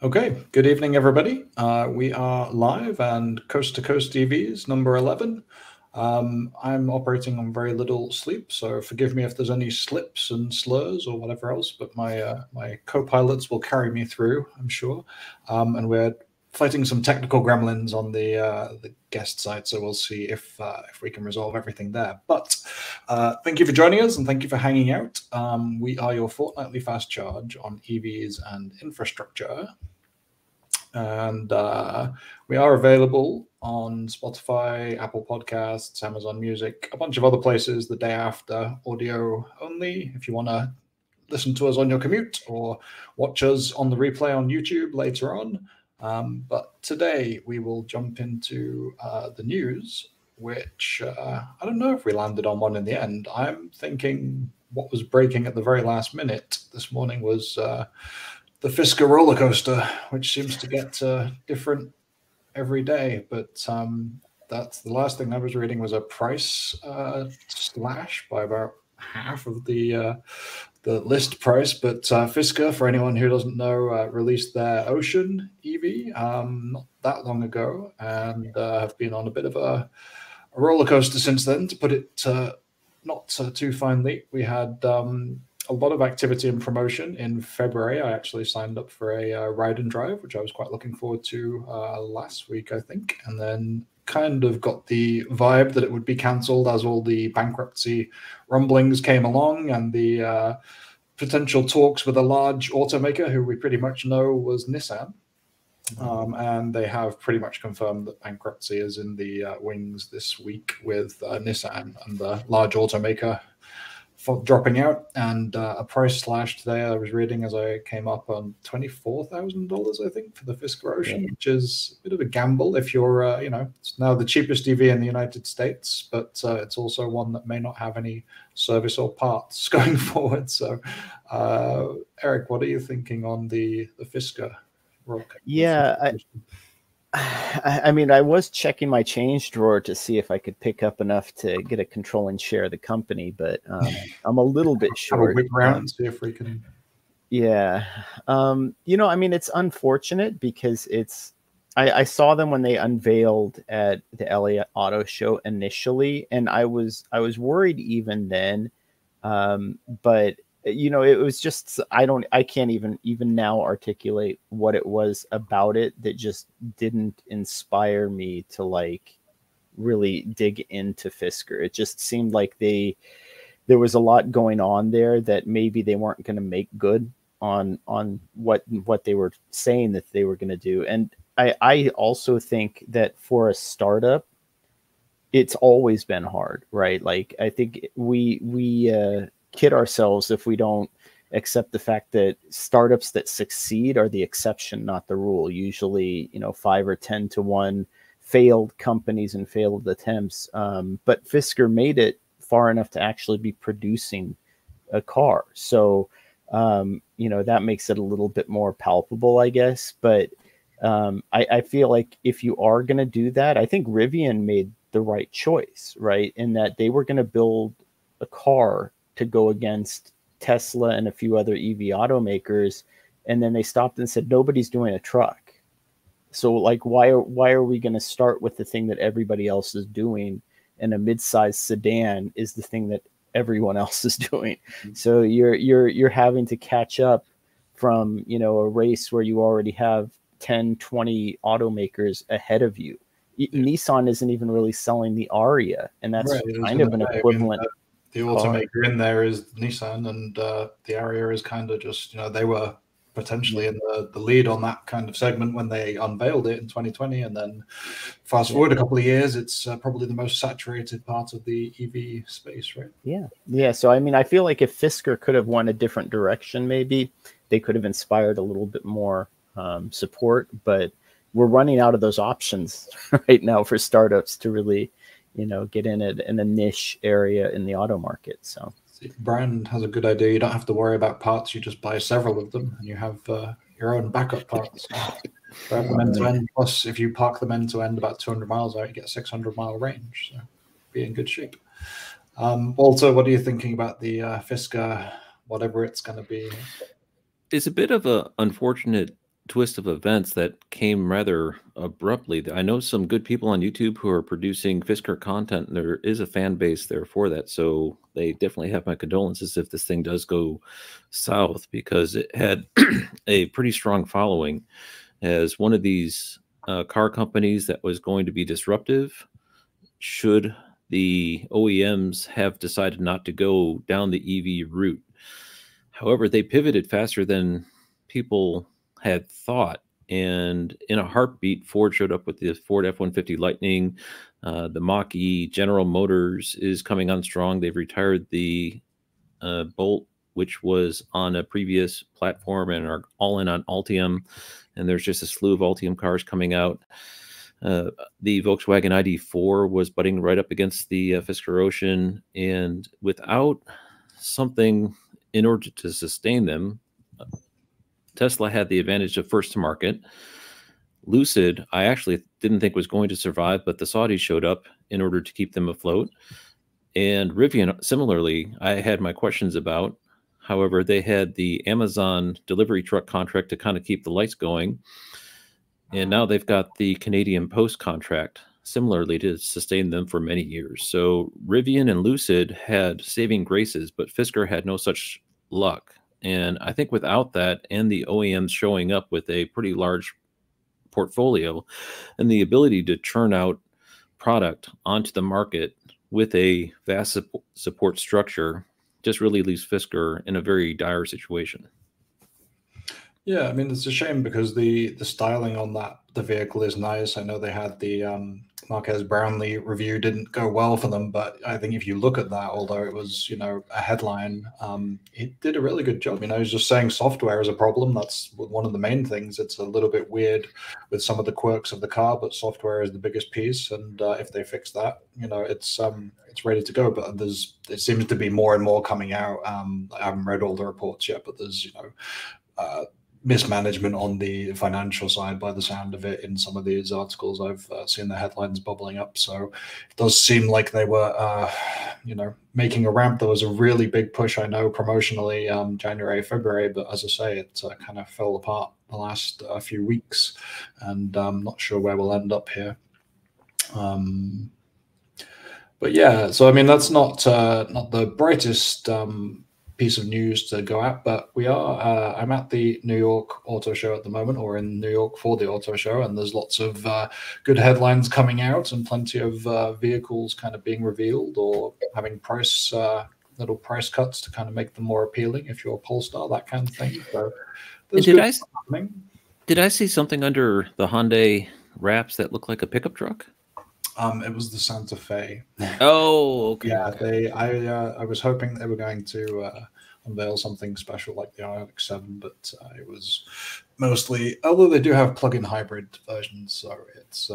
Okay, good evening, everybody. We are live and Coast to Coast EVs, number 11. I'm operating on very little sleep, so forgive me if there's any slips and slurs or whatever else, but my co-pilots will carry me through, I'm sure. And we're fighting some technical gremlins on the guest side, so we'll see if we can resolve everything there. But thank you for joining us, and thank you for hanging out. We are your fortnightly fast charge on EVs and infrastructure. And we are available on Spotify, Apple Podcasts, Amazon Music, a bunch of other places the day after, audio only. If you want to listen to us on your commute or watch us on the replay on YouTube later on. But today we will jump into the news, which I don't know if we landed on one in the end. I'm thinking what was breaking at the very last minute this morning was the Fisker roller coaster, which seems to get different every day. But that's the last thing I was reading was a price slash by about half of the list price. But Fisker, for anyone who doesn't know, released their Ocean EV not that long ago, and have been on a bit of a roller coaster since then, to put it not too finely. We had a lot of activity and promotion in February. I actually signed up for a ride and drive, which I was quite looking forward to last week, I think, and then kind of got the vibe that it would be cancelled as all the bankruptcy rumblings came along and the potential talks with a large automaker who we pretty much know was Nissan. And they have pretty much confirmed that bankruptcy is in the wings this week with Nissan and the large automaker dropping out, and a price slash today I was reading as I came up on $24,000, I think, for the Fisker Ocean, which is a bit of a gamble if you're, you know, it's now the cheapest EV in the United States, but it's also one that may not have any service or parts going forward. So, Eric, what are you thinking on the Fisker? Yeah, I mean, I was checking my change drawer to see if I could pick up enough to get a controlling share of the company, but I'm a little bit short. Whip around and see if we can. Yeah. You know, I mean, it's unfortunate because it's, I saw them when they unveiled at the LA Auto Show initially, and I was worried even then. But you know, it was just, I can't even now articulate what it was about it that just didn't inspire me to like really dig into Fisker. It just seemed like there was a lot going on there that maybe they weren't going to make good on what they were saying that they were going to do. And I also think that for a startup, it's always been hard, right? Like I think we kid ourselves if we don't accept the fact that startups that succeed are the exception, not the rule. Usually, you know, 5 or 10 to 1 failed companies and failed attempts. But Fisker made it far enough to actually be producing a car. So, you know, that makes it a little bit more palpable, I guess. But I feel like if you are going to do that, I think Rivian made the right choice, right? In that they were going to build a car to go against Tesla and a few other EV automakers. And then they stopped and said, nobody's doing a truck. So like, why are we going to start with the thing that everybody else is doing? And a mid-sized sedan is the thing that everyone else is doing. Mm-hmm. So you're having to catch up from, you know, a race where you already have 10, 20 automakers ahead of you. Nissan isn't even really selling the Aria. And that's right, kind of an equivalent. The automaker in there is Nissan, and the Aria is kind of just, you know, they were potentially in the lead on that kind of segment when they unveiled it in 2020. And then fast forward a couple of years, it's probably the most saturated part of the EV space, right? Yeah. Yeah. So, I mean, I feel like if Fisker could have won a different direction, maybe they could have inspired a little bit more support. But we're running out of those options right now for startups to really, you know, get in it in a niche area in the auto market. So brand has a good idea. You don't have to worry about parts. You just buy several of them and you have your own backup parts. Grab them end to end. Plus, if you park them end to end about 200 miles out, you get a 600-mile range. So be in good shape. Walter, what are you thinking about the Fisker, whatever it's going to be? It's a bit of an unfortunate twist of events that came rather abruptly. I know some good people on YouTube who are producing Fisker content, and there is a fan base there for that. So they definitely have my condolences if this thing does go south, because it had a pretty strong following as one of these car companies that was going to be disruptive should the OEMs have decided not to go down the EV route. However, they pivoted faster than people had thought, and in a heartbeat, Ford showed up with the Ford F-150 Lightning. The Mach E, General Motors is coming on strong. They've retired the Bolt, which was on a previous platform, and are all in on Altium. And there's just a slew of Altium cars coming out. The Volkswagen ID4 was butting right up against the Fisker Ocean, and without something in order to sustain them, Tesla had the advantage of first to market. Lucid, I actually didn't think was going to survive, but the Saudis showed up in order to keep them afloat. And Rivian, similarly, I had my questions about. However, they had the Amazon delivery truck contract to kind of keep the lights going. And now they've got the Canadian Post contract, similarly, to sustain them for many years. So Rivian and Lucid had saving graces, but Fisker had no such luck. And I think without that, and the OEMs showing up with a pretty large portfolio and the ability to churn out product onto the market with a vast support structure, just really leaves Fisker in a very dire situation. Yeah, I mean, it's a shame because the styling on the vehicle is nice. I know they had the Marques Brownlee review didn't go well for them, but I think if you look at that, although it was, you know, a headline, it did a really good job. You know, he's just saying software is a problem. That's one of the main things. It's a little bit weird with some of the quirks of the car, but software is the biggest piece. And if they fix that, you know, it's ready to go. But it seems to be more and more coming out. I haven't read all the reports yet, but there's, you know, mismanagement on the financial side by the sound of it in some of these articles. I've seen the headlines bubbling up. So it does seem like they were, you know, making a ramp. There was a really big push, I know, promotionally January, February, but as I say, it kind of fell apart the last few weeks, and I'm not sure where we'll end up here. But yeah, so I mean, that's not the brightest piece of news to go at, but we are I'm at the New York Auto Show at the moment, or in New York for the auto show, and there's lots of good headlines coming out and plenty of vehicles kind of being revealed or having price little price cuts to kind of make them more appealing if you're a Polestar, that kind of thing. So did I see something under the Hyundai wraps that looked like a pickup truck? It was the Santa Fe. Oh, okay. Yeah, I was hoping they were going to unveil something special like the Ioniq 7, but it was mostly, although they do have plug-in hybrid versions, so it's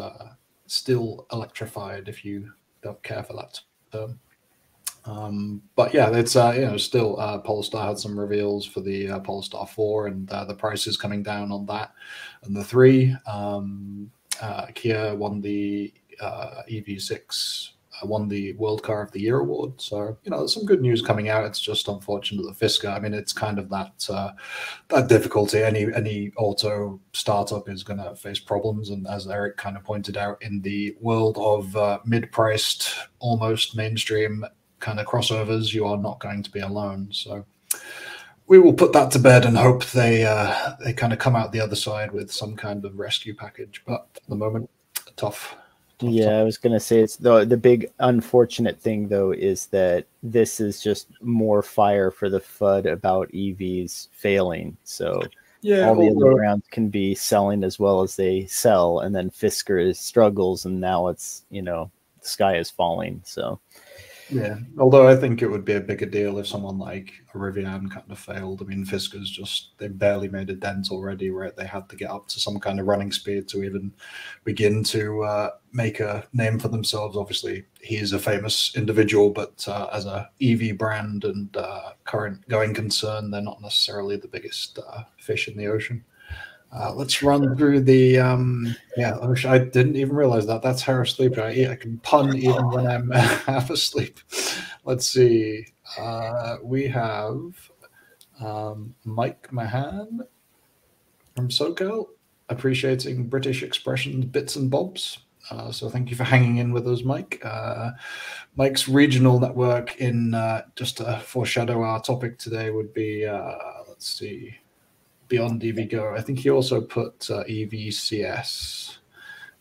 still electrified if you don't care for that term. But yeah, it's you know, still Polestar had some reveals for the Polestar 4, and the price is coming down on that, and the 3. Kia won the EV6 won the World Car of the Year award, so you know, there's some good news coming out. It's just unfortunate that Fisker, I mean, it's kind of that difficulty. Any auto startup is going to face problems, and as Eric kind of pointed out, in the world of mid-priced, almost mainstream kind of crossovers, you are not going to be alone. So we will put that to bed and hope they kind of come out the other side with some kind of rescue package, but at the moment, tough. Yeah, I was going to say, it's the big unfortunate thing, though, is that this is just more fire for the FUD about EVs failing. So yeah, all the other brands can be selling as well as they sell, and then Fisker struggles, and now it's, you know, the sky is falling. So yeah, although I think it would be a bigger deal if someone like a Rivian kind of failed. I mean, Fisker's just, they barely made a dent already, right? They had to get up to some kind of running speed to even begin to make a name for themselves. Obviously, he is a famous individual, but as a EV brand and current going concern, they're not necessarily the biggest fish in the ocean. Let's run through the yeah. I didn't even realize that. That's how I sleep. I can pun even when I'm half asleep. Let's see. We have Mike Mahan from SoCal, appreciating British expressions, bits and bobs. So thank you for hanging in with us, Mike. Mike's regional network in, just to foreshadow our topic today, would be, let's see, beyond EVgo. I think he also put EVCS,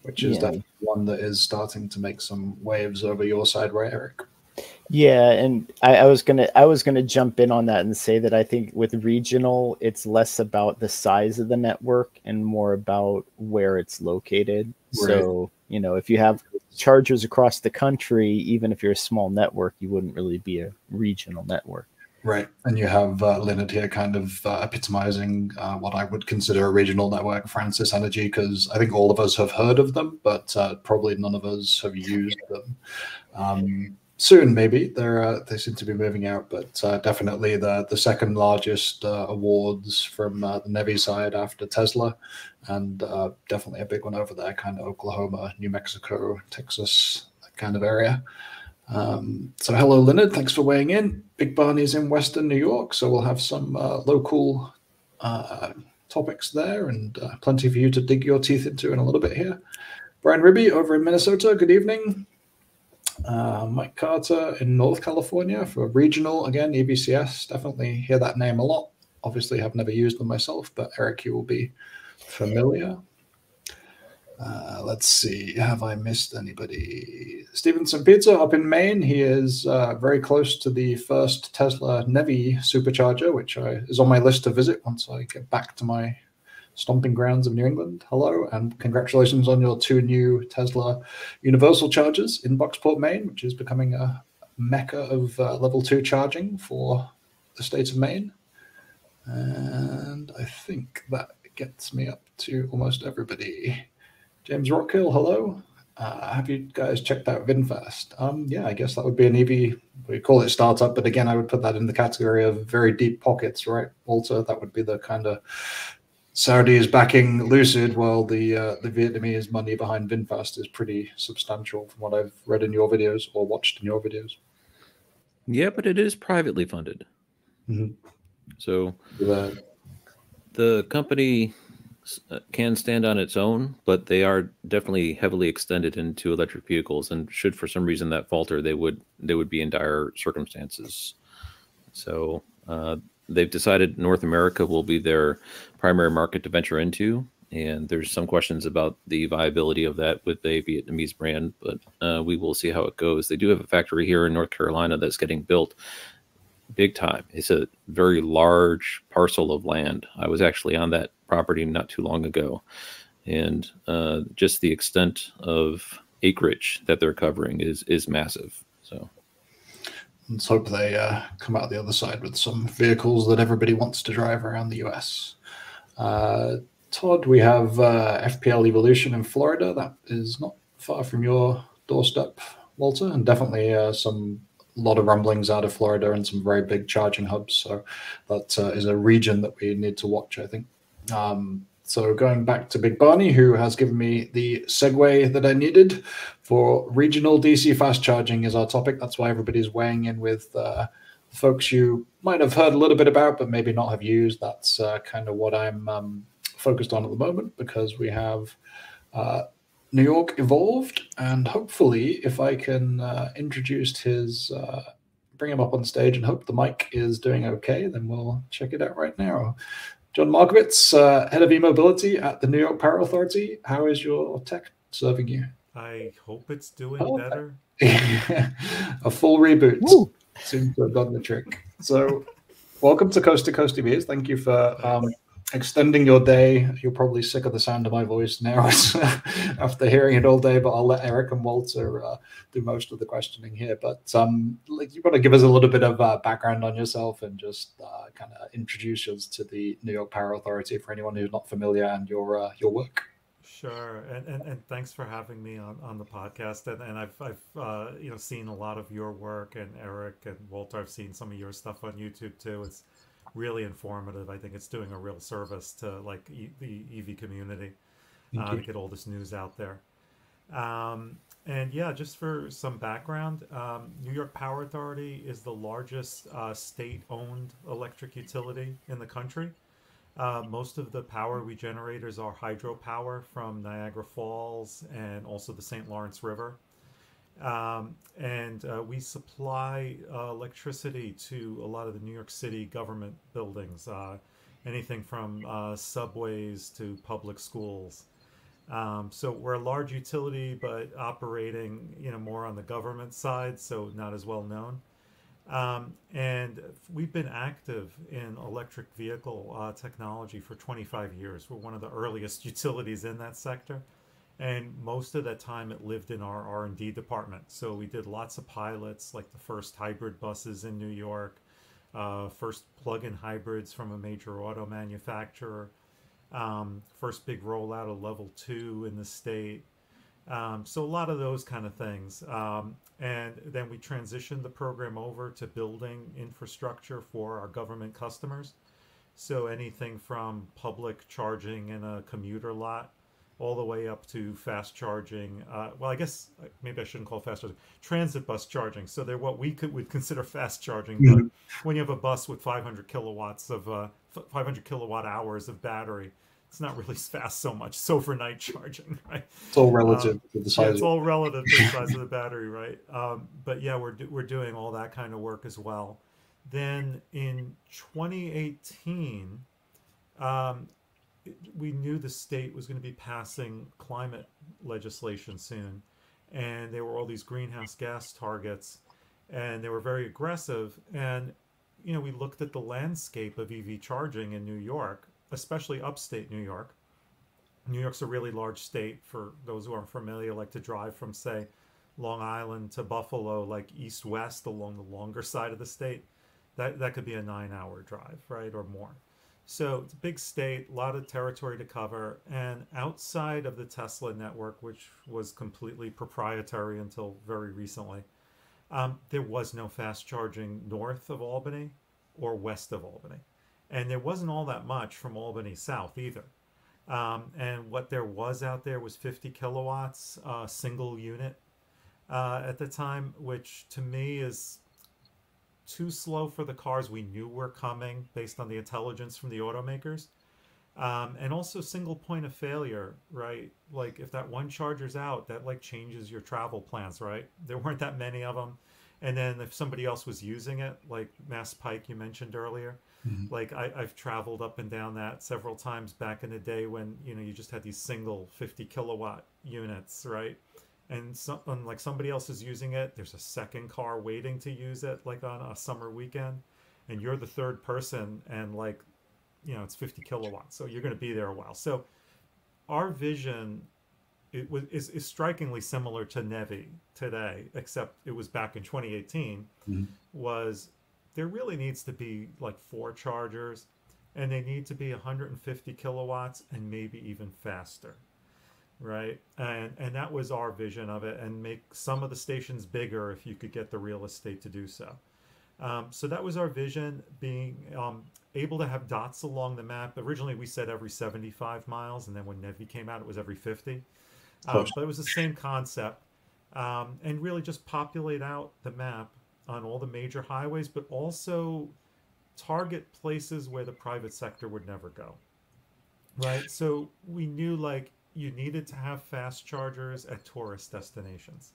which is that one that is starting to make some waves over your side, right, Eric? Yeah, and I was gonna jump in on that and say that I think with regional, it's less about the size of the network and more about where it's located. Right. So, you know, if you have chargers across the country, even if you're a small network, you wouldn't really be a regional network. Right, and you have Leonard here kind of epitomizing what I would consider a regional network, Francis Energy, because I think all of us have heard of them, but probably none of us have used them. Soon, maybe. They seem to be moving out, but definitely the second largest awards from the Nevi side after Tesla, and definitely a big one over there, kind of Oklahoma, New Mexico, Texas, that kind of area. So hello, Leonard. Thanks for weighing in. Big Barney's in Western New York, so we'll have some local topics there, and plenty for you to dig your teeth into in a little bit here. Brian Ribby over in Minnesota. Good evening. Mike Carter in North California for regional, again, EVCS. Definitely hear that name a lot. Obviously, I've never used them myself, but Eric, you will be familiar. Let's see. Have I missed anybody? Stevenson Pizza up in Maine. He is very close to the first Tesla Nevi supercharger, which is on my list to visit once I get back to my stomping grounds of New England. Hello, and congratulations on your two new Tesla universal chargers in Bucksport, Maine, which is becoming a mecca of level 2 charging for the state of Maine. And I think that gets me up to almost everybody. James Rockhill, hello. Have you guys checked out VinFast? Yeah, I guess that would be an EV, we call it startup, but again, I would put that in the category of very deep pockets, right, Walter? That would be the kind of Saudi is backing Lucid, while the Vietnamese money behind VinFast is pretty substantial from what I've read in your videos or watched in your videos. Yeah, but it is privately funded. Mm-hmm. So the company can stand on its own, but they are definitely heavily extended into electric vehicles, and should for some reason that falter, they would be in dire circumstances. So they've decided North America will be their primary market to venture into, and there's some questions about the viability of that with a Vietnamese brand, but we will see how it goes. They do have a factory here in North Carolina that's getting built big time. It's a very large parcel of land. I was actually on that property not too long ago, and just the extent of acreage that they're covering is massive. So let's hope they come out the other side with some vehicles that everybody wants to drive around the US. Todd, we have FPL Evolution in Florida. That is not far from your doorstep, Walter, and definitely a lot of rumblings out of Florida and some very big charging hubs. So that is a region that we need to watch, I think. So going back to Big Barney, who has given me the segue that I needed for regional DC fast charging is our topic. That's why everybody's weighing in with folks you might have heard a little bit about, but maybe not have used. That's kind of what I'm focused on at the moment, because we have New York Evolved, and hopefully if I can introduce his, bring him up on stage and hope the mic is doing okay, then we'll check it out right now. John Markowitz, head of e-mobility at the New York Power Authority. How is your tech serving you? I hope it's doing better. A full reboot. Woo. Seems to have gotten the trick. So welcome to Coast EVs. Thank you for extending your day. You're probably sick of the sound of my voice now after hearing it all day, but I'll let Eric and Walter do most of the questioning here. But you want to give us a little bit of background on yourself and just kind of introduce us to the New York Power Authority for anyone who's not familiar, and your work. Sure, and thanks for having me on the podcast. And I've you know, seen a lot of your work, and Eric and Walter, I've seen some of your stuff on YouTube too. It's really informative. I think it's doing a real service to like the EV community to get all this news out there. And yeah, just for some background, New York Power Authority is the largest state-owned electric utility in the country. Most of the power we generate is our hydropower from Niagara Falls and also the St. Lawrence River. We supply electricity to a lot of the New York City government buildings, anything from subways to public schools. So we're a large utility, but operating, more on the government side, so not as well known. And we've been active in electric vehicle technology for 25 years. We're one of the earliest utilities in that sector. And most of that time it lived in our R&D department. So we did lots of pilots, like the first hybrid buses in New York, first plug-in hybrids from a major auto manufacturer, first big rollout of level 2 in the state. So a lot of those kind of things. And then we transitioned the program over to building infrastructure for our government customers. So anything from public charging in a commuter lot all the way up to fast charging. Well, I guess maybe I shouldn't call fast charging, transit bus charging. So they're what we would consider fast charging. But when you have a bus with 500 kilowatt hours of battery, it's not really fast so much. It's overnight charging, right? It's all relative to the size. Yeah, it's all relative to the size of the battery, right? But yeah, we're doing all that kind of work as well. Then in 2018, we knew the state was going to be passing climate legislation soon, and there were all these greenhouse gas targets, and they were very aggressive. And we looked at the landscape of EV charging in New York, especially upstate New York. New York's a really large state. For those who aren't familiar, like to drive from, say, Long Island to Buffalo, like east-west along the longer side of the state, that could be a 9-hour drive, right, or more. So it's a big state, a lot of territory to cover. And outside of the Tesla network, which was completely proprietary until very recently, there was no fast charging north of Albany or west of Albany. And there wasn't all that much from Albany south either. And what there was out there was 50 kilowatts, a single unit at the time, which to me is too slow for the cars we knew were coming based on the intelligence from the automakers. And also single point of failure, right? Like if that one charger's out, that like changes your travel plans, right? There weren't that many of them. And then if somebody else was using it, like Mass Pike you mentioned earlier, like I've traveled up and down that several times back in the day when, you just had these single 50 kilowatt units, right? And like somebody else is using it, there's a second car waiting to use it, like on a summer weekend, and you're the third person, and like, it's 50 kilowatts, so you're going to be there a while. So our vision is strikingly similar to Nevi today, except it was back in 2018, was there really needs to be like 4 chargers, and they need to be 150 kilowatts and maybe even faster. Right. And that was our vision of it, and make some of the stations bigger if you could get the real estate to do so. So that was our vision, being able to have dots along the map. Originally, we said every 75 miles. And then when Nevi came out, it was every 50. But it was the same concept, and really just populate out the map on all the major highways, but also target places where the private sector would never go. Right. So we knew like you needed to have fast chargers at tourist destinations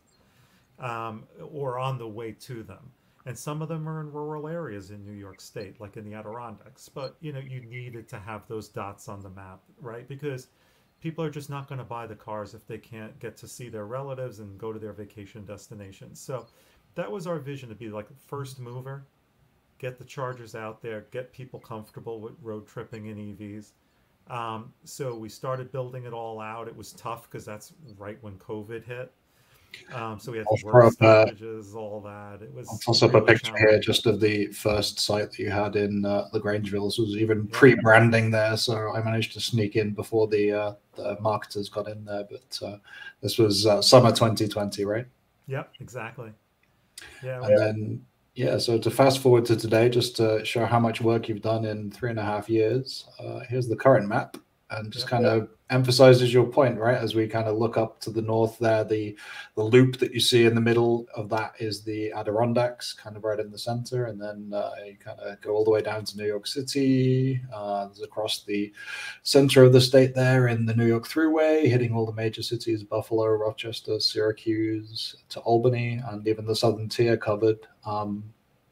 or on the way to them. And some of them are in rural areas in New York State, like in the Adirondacks. But, you needed to have those dots on the map, right? Because people are just not going to buy the cars if they can't get to see their relatives and go to their vacation destinations. So that was our vision, to be like first mover, get the chargers out there, get people comfortable with road tripping in EVs. So we started building it all out. It was tough because that's right when COVID hit. So we had to work stoppages, all that. It was. I'll toss up a picture here just of the first site that you had in LaGrangeville. This was even pre-branding there, so I managed to sneak in before the marketers got in there. But this was summer 2020, right? Yep, exactly. Yeah. And then. Yeah, so to fast forward to today, just to show how much work you've done in 3.5 years, here's the current map. and just kind of emphasizes your point, right? As we kind of look up to the north there, the loop that you see in the middle of that is the Adirondacks, kind of right in the center. And then you kind of go all the way down to New York City, across the center of the state there in the New York Thruway, hitting all the major cities, Buffalo, Rochester, Syracuse, to Albany, and even the southern tier covered.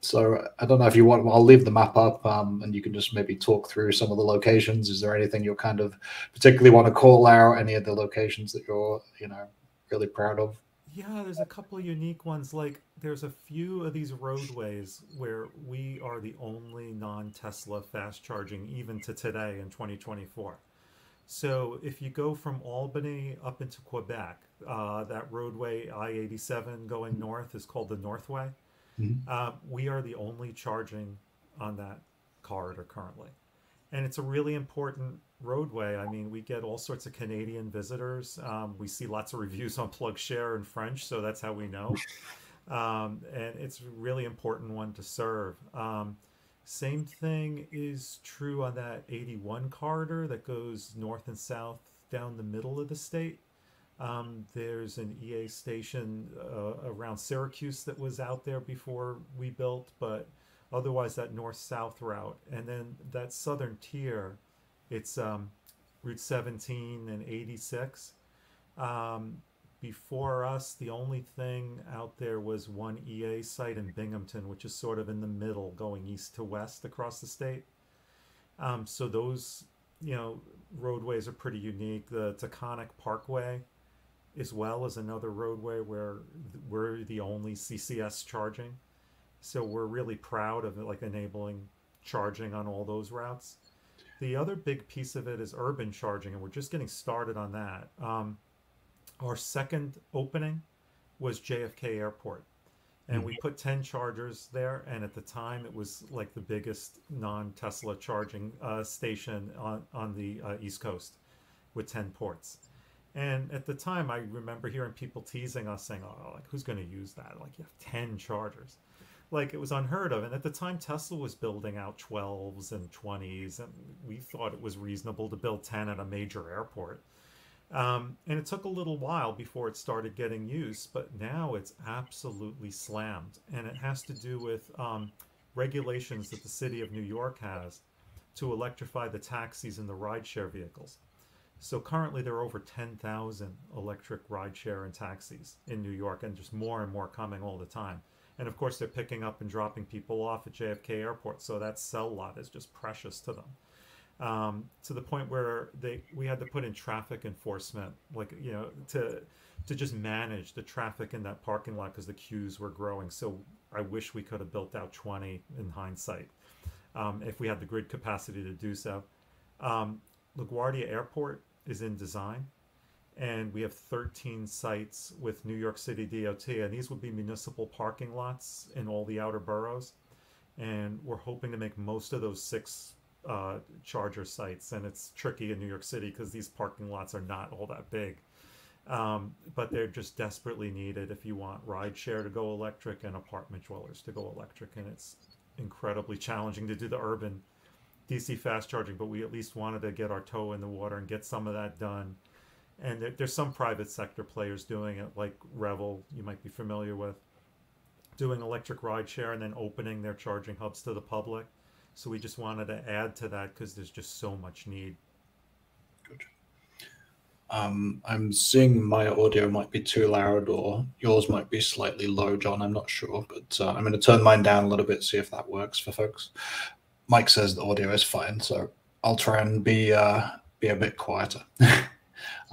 So I don't know if you want, I'll leave the map up and you can just maybe talk through some of the locations. Is there anything you'll kind of particularly want to call out, any of the locations that you're, you know, really proud of? Yeah, there's a couple of unique ones. Like there's a few of these roadways where we are the only non-Tesla fast charging even to today in 2024. So if you go from Albany up into Quebec, that roadway I-87 going north is called the Northway. Mm-hmm. We are the only charging on that corridor currently, and it's a really important roadway. I mean, we get all sorts of Canadian visitors. We see lots of reviews on PlugShare in French, so that's how we know. And it's a really important one to serve. Same thing is true on that 81 corridor that goes north and south down the middle of the state. There's an EA station around Syracuse that was out there before we built, but otherwise that north-south route. And then that southern tier, it's Route 17 and 86. Before us, the only thing out there was one EA site in Binghamton, which is sort of in the middle going east to west across the state. So those, you know, roadways are pretty unique. The Taconic Parkway as well as another roadway where we're the only CCS charging. So we're really proud of it, like enabling charging on all those routes. The other big piece of it is urban charging, and we're just getting started on that. Our second opening was JFK Airport, and we put 10 chargers there. And at the time, it was like the biggest non-Tesla charging station on the East Coast with 10 ports. And at the time, I remember hearing people teasing us saying, oh, like, who's going to use that? Like, you have 10 chargers. Like, it was unheard of. And at the time, Tesla was building out 12s and 20s. And we thought it was reasonable to build 10 at a major airport. And it took a little while before it started getting used, but now it's absolutely slammed. And it has to do with regulations that the city of New York has to electrify the taxis and the rideshare vehicles. So currently there are over 10,000 electric rideshare and taxis in New York, and just more and more coming all the time. And of course, they're picking up and dropping people off at JFK Airport, so that cell lot is just precious to them. To the point where we had to put in traffic enforcement, like, you know, to just manage the traffic in that parking lot because the queues were growing. So I wish we could have built out 20 in hindsight, if we had the grid capacity to do so. LaGuardia Airport is in design, and we have 13 sites with New York City DOT, and these would be municipal parking lots in all the outer boroughs. And we're hoping to make most of those 6 charger sites, and it's tricky in New York City because these parking lots are not all that big, but they're just desperately needed if you want rideshare to go electric and apartment dwellers to go electric. And it's incredibly challenging to do the urban DC fast charging, but we at least wanted to get our toe in the water and get some of that done. And there's some private sector players doing it, like Revel, you might be familiar with, doing electric rideshare and then opening their charging hubs to the public. So we just wanted to add to that because there's just so much need. Good. I'm seeing my audio might be too loud, or yours might be slightly low, John. I'm not sure, but I'm going to turn mine down a little bit, see if that works for folks. Mike says the audio is fine, so I'll try and be a bit quieter.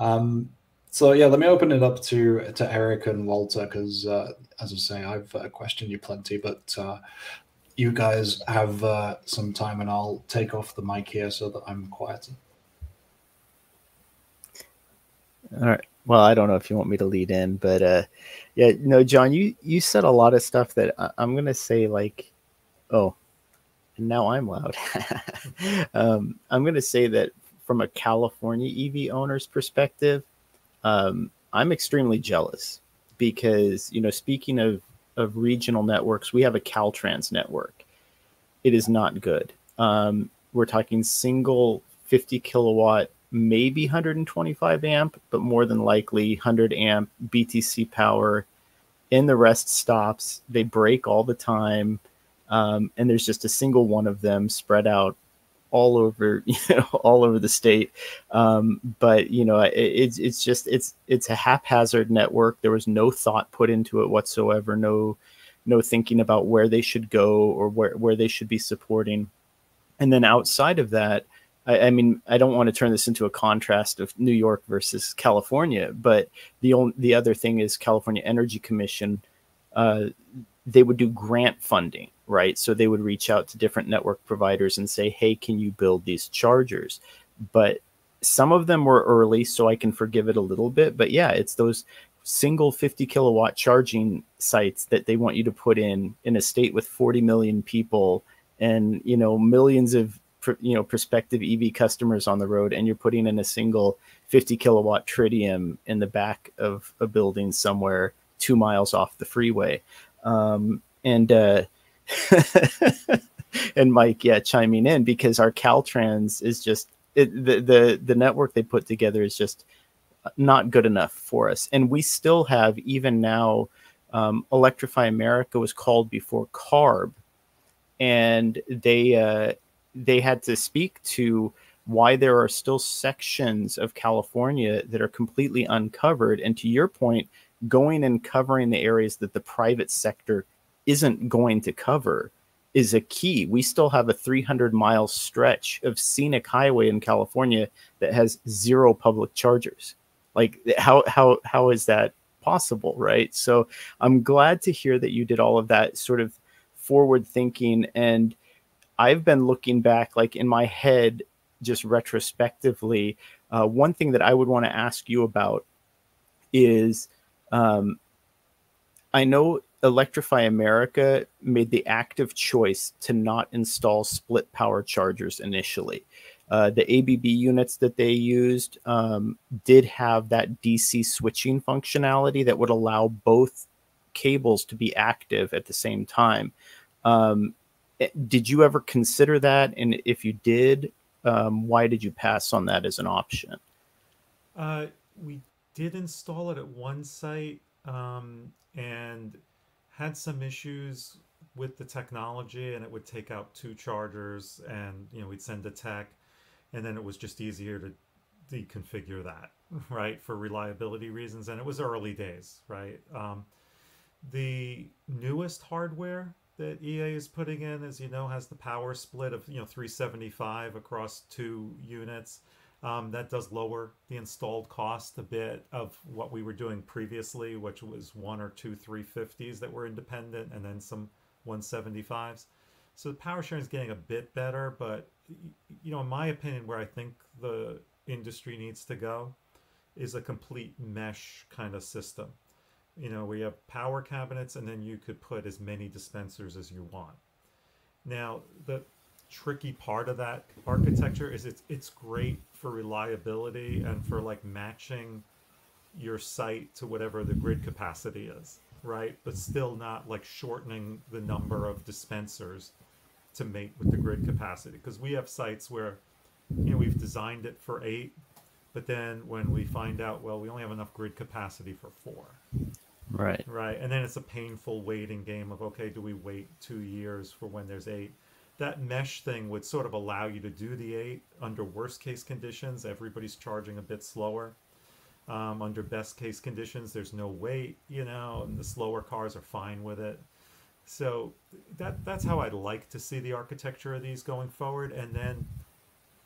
So yeah, let me open it up to Eric and Walter, because as I say, I've questioned you plenty, but you guys have some time, and I'll take off the mic here so that I'm quieter. All right. Well, I don't know if you want me to lead in, but yeah, no, John, you said a lot of stuff that I'm going to say, like, oh, and now I'm loud. I'm going to say that from a California EV owner's perspective, I'm extremely jealous because, you know, speaking of regional networks, we have a Caltrans network. It is not good. We're talking single 50 kilowatt maybe 125 amp, but more than likely 100 amp BTC power. In the rest stops, they break all the time, and there's just a single one of them spread out all over, all over the state. But it's just it's a haphazard network. There was no thought put into it whatsoever. No thinking about where they should go or where they should be supporting. And then outside of that, I mean, I don't want to turn this into a contrast of New York versus California, but the other thing is California Energy Commission, they would do grant funding, right? So they would reach out to different network providers and say, hey, can you build these chargers? But some of them were early, so I can forgive it a little bit. But yeah, it's those single 50 kilowatt charging sites that they want you to put in a state with 40 million people and, millions of, prospective EV customers on the road, and you're putting in a single 50 kilowatt tritium in the back of a building somewhere 2 miles off the freeway. And Mike, yeah, chiming in, because our Caltrans is just the network they put together is just not good enough for us. And we still have, even now, Electrify America was called before CARB, and they had to speak to why there are still sections of California that are completely uncovered. And to your point, going and covering the areas that the private sector isn't going to cover is a key. We still have a 300-mile stretch of scenic highway in California that has zero public chargers. Like, how is that possible, right? So I'm glad to hear that you did all of that sort of forward thinking, and I've been looking back, like in my head, just retrospectively. One thing that I would want to ask you about is, I know Electrify America made the active choice to not install split power chargers initially. The ABB units that they used did have that DC switching functionality that would allow both cables to be active at the same time. Did you ever consider that? And if you did, why did you pass on that as an option? We did install it at one site and had some issues with the technology, and it would take out two chargers, and we'd send a tech, and then it was just easier to deconfigure that, right, for reliability reasons. And it was early days, right? The newest hardware that EA is putting in, as you know, has the power split of 375 across 2 units. That does lower the installed cost a bit of what we were doing previously, which was 1 or 2 350s that were independent, and then some 175s. So the power sharing is getting a bit better, but in my opinion, where I think the industry needs to go is a complete mesh kind of system. We have power cabinets, and then you could put as many dispensers as you want. Now, the tricky part of that architecture is it's great for reliability and for like matching your site to whatever the grid capacity is, right? But still not like shortening the number of dispensers to mate with the grid capacity. Because we have sites where, we've designed it for 8, but then when we find out, well, we only have enough grid capacity for 4. Right. Right. And then it's a painful waiting game of, okay, do we wait 2 years for when there's 8? That mesh thing would sort of allow you to do the 8 under worst case conditions. Everybody's charging a bit slower. Under best case conditions, there's no wait, and the slower cars are fine with it. So that's how I'd like to see the architecture of these going forward. And then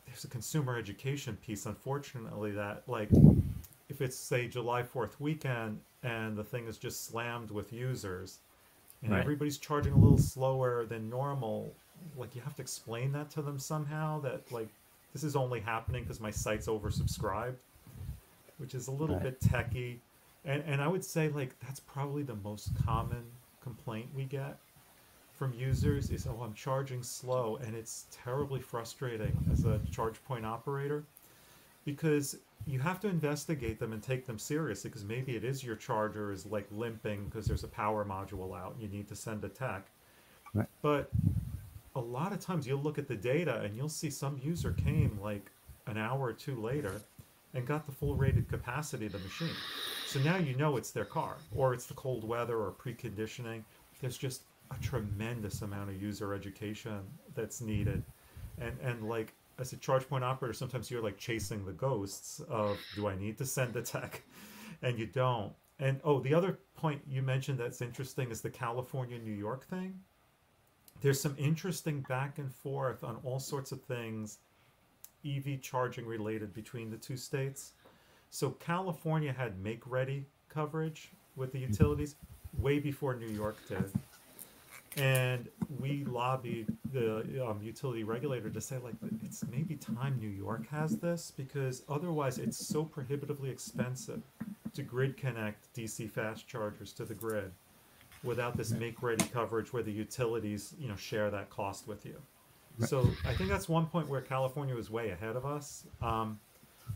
there's a consumer education piece, unfortunately, that like if it's, say, July 4th weekend, and the thing is just slammed with users, and right, everybody's charging a little slower than normal, like you have to explain that to them somehow, that like this is only happening because my site's oversubscribed, which is a little bit techy. And I would say like that's probably the most common complaint we get from users is, oh, I'm charging slow. And it's terribly frustrating as a charge point operator, because you have to investigate them and take them seriously, because maybe it is your charger is like limping because there's a power module out and you need to send a tech. Right. But a lot of times you'll look at the data and you'll see some user came like an hour or two later and got the full rated capacity of the machine. So now you know it's their car, or it's the cold weather or preconditioning. There's just a tremendous amount of user education that's needed. And like, as a charge point operator, sometimes you're like chasing the ghosts of, do I need to send the tech? And you don't. And oh, the other point you mentioned that's interesting is the California, New York thing. There's some interesting back and forth on all sorts of things, EV charging related, between the two states. So California had make ready coverage with the utilities way before New York did. And we lobbied the utility regulator to say, like, it's maybe time New York has this, because otherwise it's so prohibitively expensive to grid connect DC fast chargers to the grid without this make ready coverage where the utilities, you know, share that cost with you. So I think that's one point where California was way ahead of us.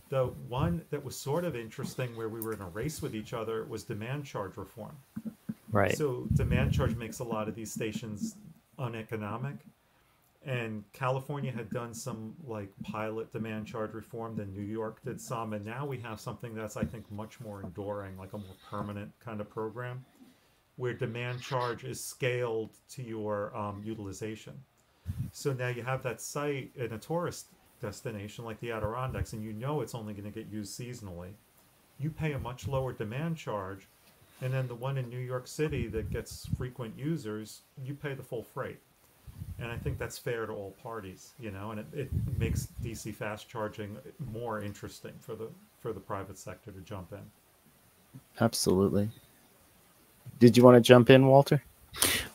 The one that was sort of interesting, where we were in a race with each other, was demand charge reform. Right. So demand charge makes a lot of these stations uneconomic. And California had done some like pilot demand charge reform, then New York did some, and now we have something that's, I think, much more enduring, like a more permanent kind of program, where demand charge is scaled to your utilization. So now you have that site in a tourist destination like the Adirondacks, and you know it's only going to get used seasonally. You pay a much lower demand charge, and then the one in New York City that gets frequent users, you pay the full freight. And I think that's fair to all parties, you know, and it makes DC fast charging more interesting for the private sector to jump in. Absolutely. Did you want to jump in, Walter?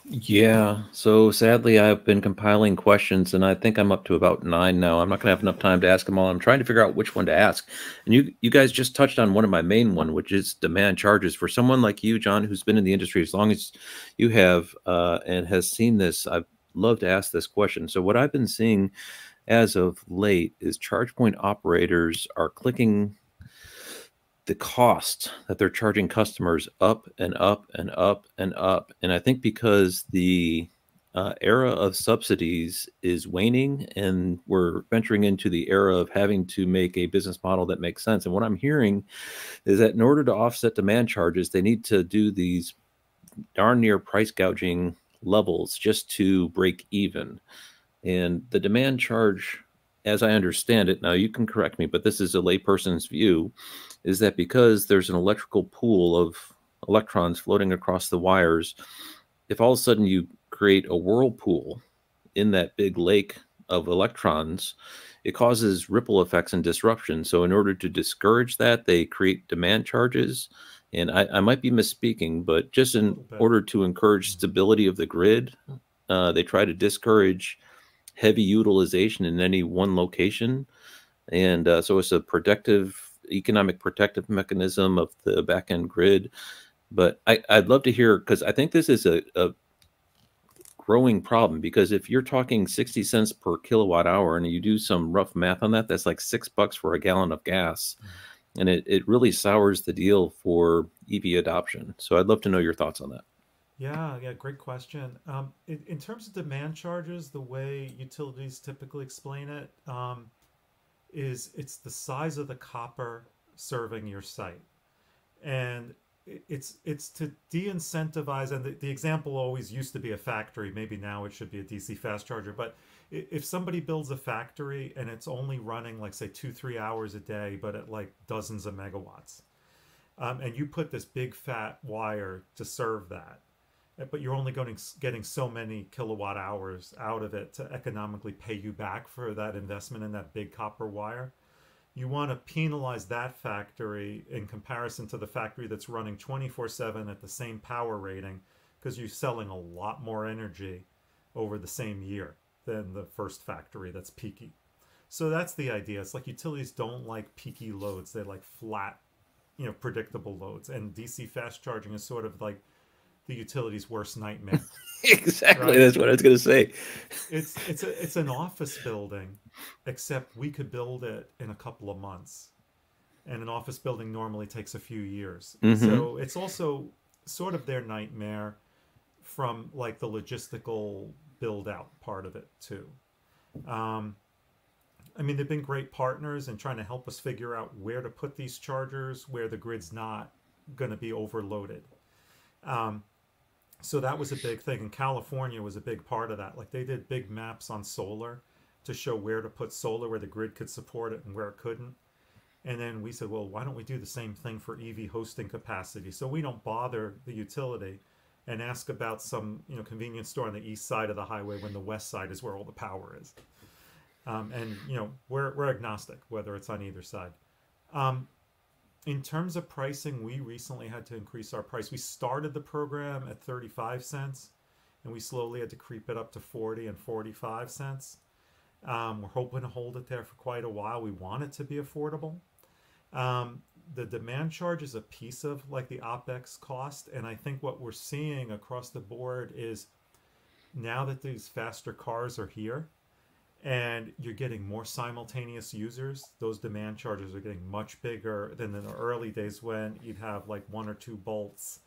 Yeah, so sadly I've been compiling questions, and I think I'm up to about 9 now. I'm not going to have enough time to ask them all. I'm trying to figure out which one to ask. And you guys just touched on one of my main ones, which is demand charges. For someone like you, John, who's been in the industry as long as you have and has seen this, I'd love to ask this question. So what I've been seeing as of late is charge point operators are clicking the cost that they're charging customers up and up and up and up. And I think because the era of subsidies is waning and we're venturing into the era of having to make a business model that makes sense. And what I'm hearing is that in order to offset demand charges, they need to do these darn near price gouging levels just to break even. And the demand charge, as I understand it, now you can correct me, but this is a layperson's view, is that because there's an electrical pool of electrons floating across the wires, if all of a sudden you create a whirlpool in that big lake of electrons, it causes ripple effects and disruption. So in order to discourage that, they create demand charges. And I might be misspeaking, but just in order to encourage stability of the grid, they try to discourage heavy utilization in any one location. And so it's a protective, economic protective mechanism of the back-end grid. But I'd love to hear, because I think this is a growing problem, because if you're talking 60 cents per kilowatt hour and you do some rough math on that, that's like $6 for a gallon of gas. And it really sours the deal for EV adoption. So I'd love to know your thoughts on that. Yeah, great question. In terms of demand charges, the way utilities typically explain it, is it's the size of the copper serving your site. And it's to de-incentivize, and the example always used to be a factory, maybe now it should be a DC fast charger, but if somebody builds a factory and it's only running, like, say 2-3 hours a day, but at like dozens of megawatts, and you put this big fat wire to serve that, but you're only getting so many kilowatt hours out of it to economically pay you back for that investment in that big copper wire. You want to penalize that factory in comparison to the factory that's running 24/7 at the same power rating, because you're selling a lot more energy over the same year than the first factory that's peaky. So that's the idea. It's like utilities don't like peaky loads. They like flat, you know, predictable loads. And DC fast charging is sort of like the utility's worst nightmare. Exactly, right? That's what I was gonna say. It's an office building, except we could build it in a couple of months, and an office building normally takes a few years. Mm-hmm. So it's also sort of their nightmare from like the logistical build out part of it too. I mean, they've been great partners in trying to help us figure out where to put these chargers, where the grid's not going to be overloaded. So that was a big thing. And California was a big part of that. Like, they did big maps on solar to show where to put solar, where the grid could support it and where it couldn't. And then we said, well, why don't we do the same thing for EV hosting capacity? So we don't bother the utility and ask about some, you know, convenience store on the east side of the highway when the west side is where all the power is. And, you know, we're agnostic whether it's on either side. In terms of pricing, we recently had to increase our price. We started the program at 35 cents, and we slowly had to creep it up to 40 and 45 cents. We're hoping to hold it there for quite a while. We want it to be affordable. The demand charge is a piece of like the OpEx cost. And I think what we're seeing across the board is now that these faster cars are here and you're getting more simultaneous users, those demand charges are getting much bigger than in the early days when you'd have like one or two Bolts,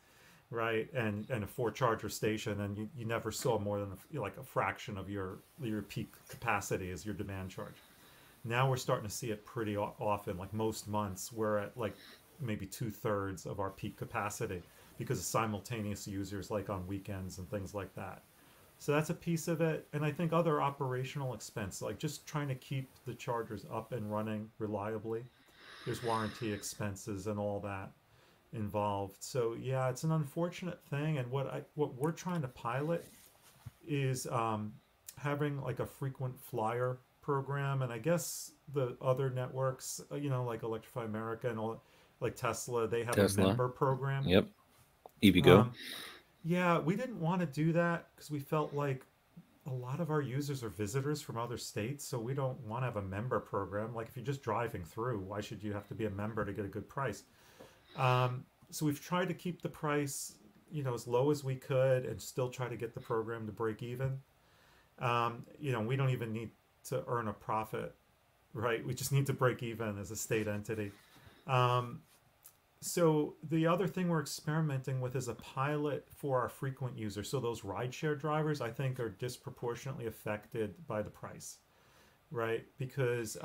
right? And a four charger station, and you never saw more than a fraction of your peak capacity as your demand charge. Now we're starting to see it pretty often. Like most months, we're at like maybe 2/3 of our peak capacity because of simultaneous users, like on weekends and things like that. So that's a piece of it. And I think other operational expense, like just trying to keep the chargers up and running reliably. There's warranty expenses and all that involved. So yeah, it's an unfortunate thing. And what we're trying to pilot is having like a frequent flyer program. And I guess the other networks, you know, like Electrify America and all, like Tesla, they have a member program. Yep. EVgo. Yeah, we didn't want to do that because we felt like a lot of our users are visitors from other states, so we don't want to have a member program. Like, if you're just driving through, why should you have to be a member to get a good price? So we've tried to keep the price, you know, as low as we could and still try to get the program to break even. You know, we don't even need to earn a profit, right? We just need to break even as a state entity. So the other thing we're experimenting with is a pilot for our frequent users. So those rideshare drivers, I think, are disproportionately affected by the price, right? Because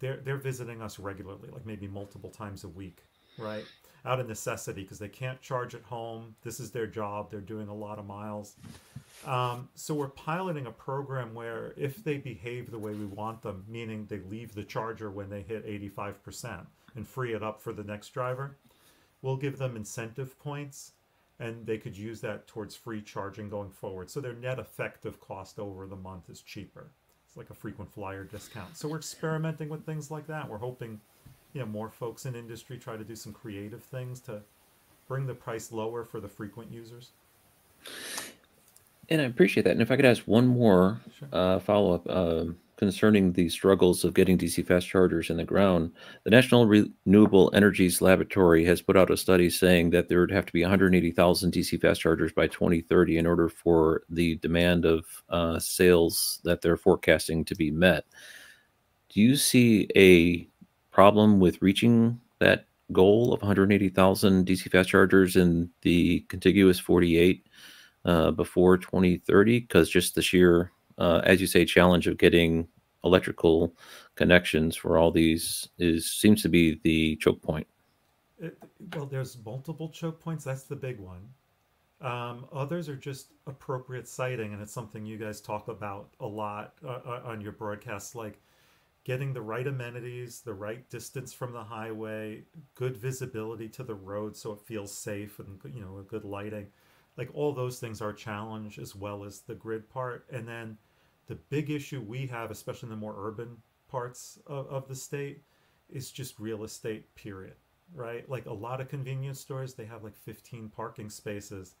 they're visiting us regularly, like maybe multiple times a week, right? Out of necessity, because they can't charge at home. This is their job. They're doing a lot of miles. So we're piloting a program where if they behave the way we want them, meaning they leave the charger when they hit 85% and free it up for the next driver, we'll give them incentive points, and they could use that towards free charging going forward. So their net effective cost over the month is cheaper. It's like a frequent flyer discount. So we're experimenting with things like that. We're hoping, you know, more folks in industry try to do some creative things to bring the price lower for the frequent users. And I appreciate that. And if I could ask one more follow-up concerning the struggles of getting DC fast chargers in the ground. The National Renewable Energies Laboratory has put out a study saying that there would have to be 180,000 DC fast chargers by 2030 in order for the demand of sales that they're forecasting to be met. Do you see a problem with reaching that goal of 180,000 DC fast chargers in the contiguous 48? Before 2030, because just the sheer, as you say, challenge of getting electrical connections for all these seems to be the choke point. Well, there's multiple choke points. That's the big one. Others are just appropriate siting, and it's something you guys talk about a lot on your broadcasts, like getting the right amenities, the right distance from the highway, good visibility to the road so it feels safe, and, you know, good lighting. Like, all those things are a challenge, as well as the grid part. And then the big issue we have, especially in the more urban parts of the state, is just real estate, period, right? Like, a lot of convenience stores, they have like 15 parking spaces.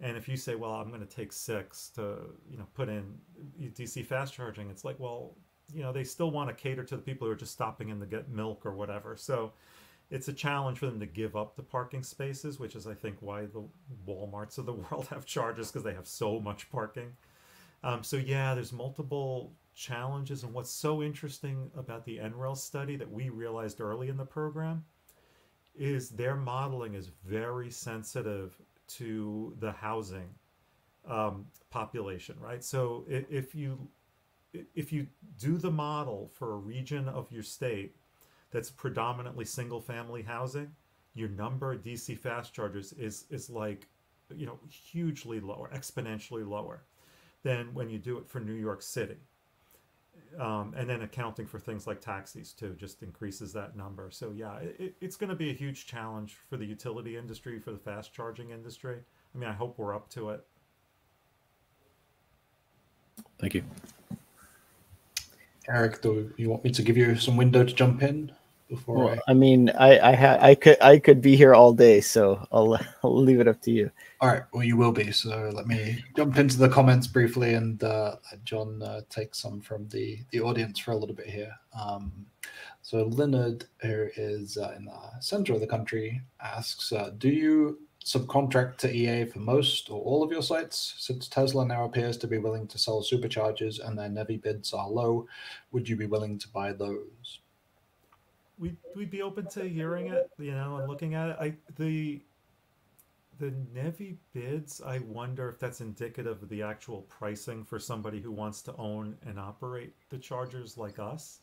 And if you say, well, I'm going to take 6 to, you know, put in DC fast charging, it's like, well, you know, they still want to cater to the people who are just stopping in to get milk or whatever. So it's a challenge for them to give up the parking spaces, which is, I think, why the Walmarts of the world have chargers, because they have so much parking. So yeah, there's multiple challenges. And what's so interesting about the NREL study that we realized early in the program is their modeling is very sensitive to the housing population, right? So if you if you do the model for a region of your state that's predominantly single-family housing, your number of DC fast chargers is like, you know, hugely lower, exponentially lower than when you do it for New York City. And then accounting for things like taxis too just increases that number. So yeah, it's going to be a huge challenge for the utility industry, for the fast charging industry. I mean, I hope we're up to it. Thank you. Eric, do you want me to give you some window to jump in before? Well, I mean, I could be here all day, so I'll leave it up to you. All right, well, you will be. So let me jump into the comments briefly, and let John take some from the audience for a little bit here. So Leonard, who is in the center of the country, asks, do you subcontract to EA for most or all of your sites? Since Tesla now appears to be willing to sell superchargers and their NEVI bids are low, would you be willing to buy those? We'd be open to hearing it, you know, and looking at it. The NEVI bids, I wonder if that's indicative of the actual pricing for somebody who wants to own and operate the chargers like us.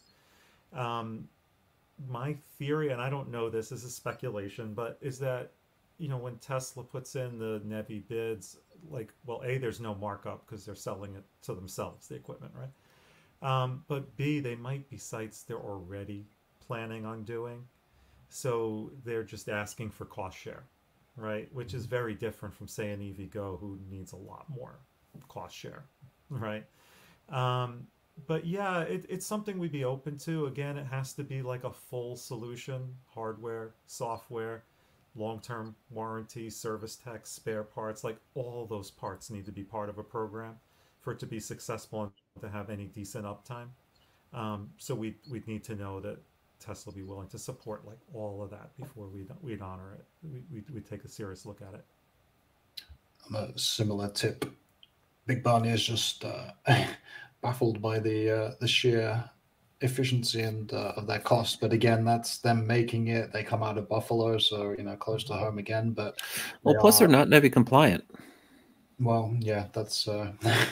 My theory, and I don't know this is speculation, but is that, you know, when Tesla puts in the NEVI bids, like, well, A, there's no markup because they're selling it to themselves, the equipment, right? But B, they might be sites they're already planning on doing. So they're just asking for cost share, right? Which is very different from, say, an EVgo, who needs a lot more cost share, right? But yeah, it's something we'd be open to. Again, it has to be like a full solution, hardware, software, long-term warranty, service tech, spare parts, like all those parts need to be part of a program for it to be successful and to have any decent uptime. So we'd need to know that Tesla be willing to support like all of that before we'd honor it. We'd take a serious look at it. A similar tip. Big Barney is just baffled by the sheer efficiency and of their cost, but again, that's them making it. They come out of Buffalo, so, you know, close to home again. But well, plus they're not NEVI compliant. Well, yeah, that's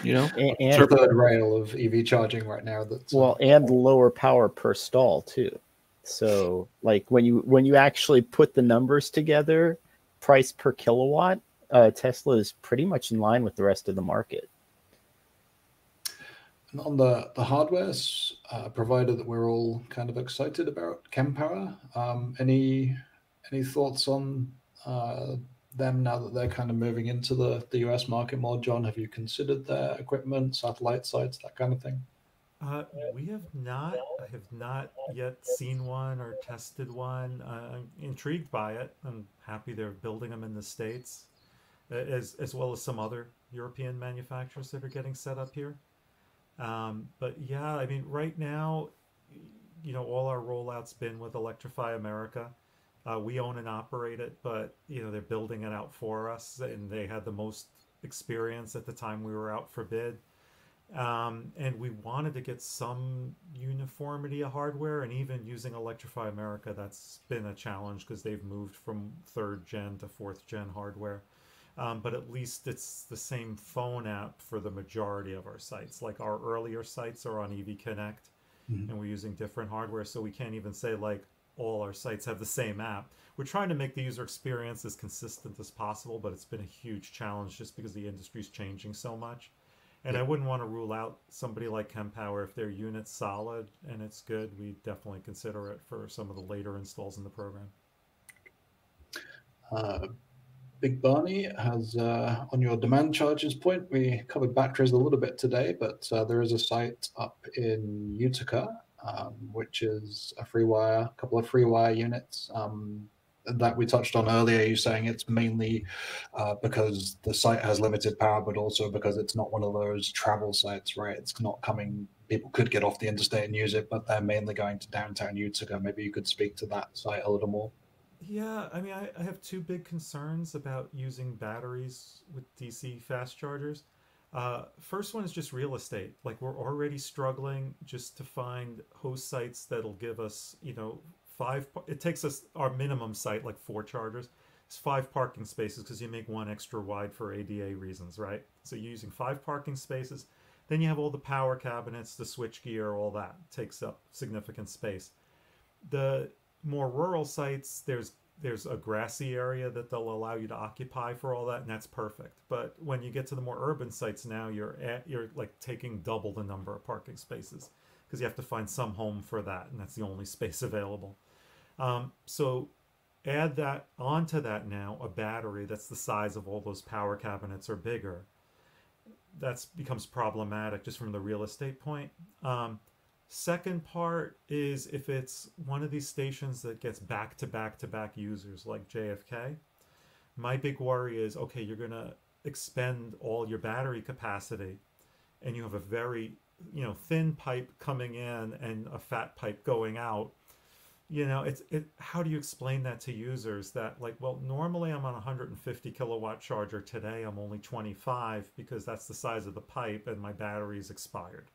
you know, and third rail of EV charging right now. That's well, and lower power per stall too. So, like when you actually put the numbers together, price per kilowatt, Tesla is pretty much in line with the rest of the market. And on the hardware provider that we're all kind of excited about, Kempower, any thoughts on them now that they're kind of moving into the US market more? John, have you considered their equipment, satellite sites, that kind of thing? We have not. I have not yet seen one or tested one. I'm intrigued by it. I'm happy they're building them in the States, as well as some other European manufacturers that are getting set up here. But yeah, I mean, right now, you know, all our rollout's been with Electrify America. We own and operate it, but, you know, they're building it out for us, and they had the most experience at the time we were out for bid. And we wanted to get some uniformity of hardware, and even using Electrify America, that's been a challenge because they've moved from 3rd gen to 4th gen hardware. But at least it's the same phone app for the majority of our sites. Like our earlier sites are on EV Connect, mm-hmm. and we're using different hardware. So we can't even say like all our sites have the same app. We're trying to make the user experience as consistent as possible, but it's been a huge challenge just because the industry's changing so much. And yeah. I wouldn't want to rule out somebody like Kempower. If their unit's solid and it's good, we definitely consider it for some of the later installs in the program. Big Barney has, on your demand charges point, we covered batteries a little bit today, but there is a site up in Utica, which is a free wire, a couple of free wire units that we touched on earlier. You're saying it's mainly because the site has limited power, but also because it's not one of those travel sites, right? It's not coming, people could get off the interstate and use it, but they're mainly going to downtown Utica. Maybe you could speak to that site a little more. Yeah, I mean, I have two big concerns about using batteries with DC fast chargers. First one is just real estate. Like, we're already struggling just to find host sites that'll give us, you know, it takes us, our minimum site, like 4 chargers. It's 5 parking spaces because you make 1 extra wide for ADA reasons, right? So you're using 5 parking spaces. Then you have all the power cabinets, the switchgear, all that takes up significant space. The more rural sites, there's a grassy area that they'll allow you to occupy for all that, and that's perfect. But when you get to the more urban sites now, you're like taking double the number of parking spaces because you have to find some home for that, and that's the only space available. So add that onto that now a battery that's the size of all those power cabinets or bigger. That becomes problematic just from the real estate point. Second part is if it's one of these stations that gets back-to-back-to-back users like JFK, my big worry is, okay, you're going to expend all your battery capacity and you have a very, you know, thin pipe coming in and a fat pipe going out. You know, how do you explain that to users that, like, well, normally I'm on a 150 kilowatt charger, today I'm only 25 because that's the size of the pipe and my battery's expired.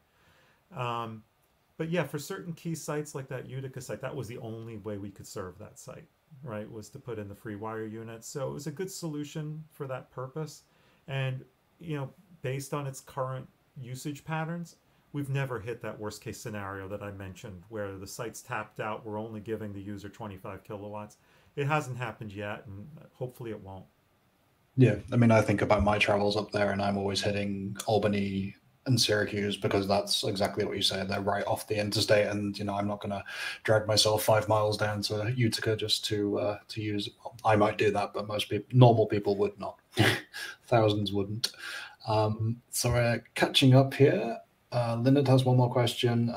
But yeah, for certain key sites like that Utica site, that was the only way we could serve that site, right, was to put in the free wire unit. So it was a good solution for that purpose. And, you know, based on its current usage patterns, we've never hit that worst case scenario that I mentioned where the site's tapped out, we're only giving the user 25 kilowatts. It hasn't happened yet, and hopefully it won't. Yeah, I mean, I think about my travels up there, and I'm always hitting Albany and Syracuse because that's exactly what you say. They're right off the interstate, and, you know, I'm not going to drag myself 5 miles down to Utica just to use. Well, I might do that, but most people, normal people would not. Thousands wouldn't. So we're catching up here. Leonard has one more question.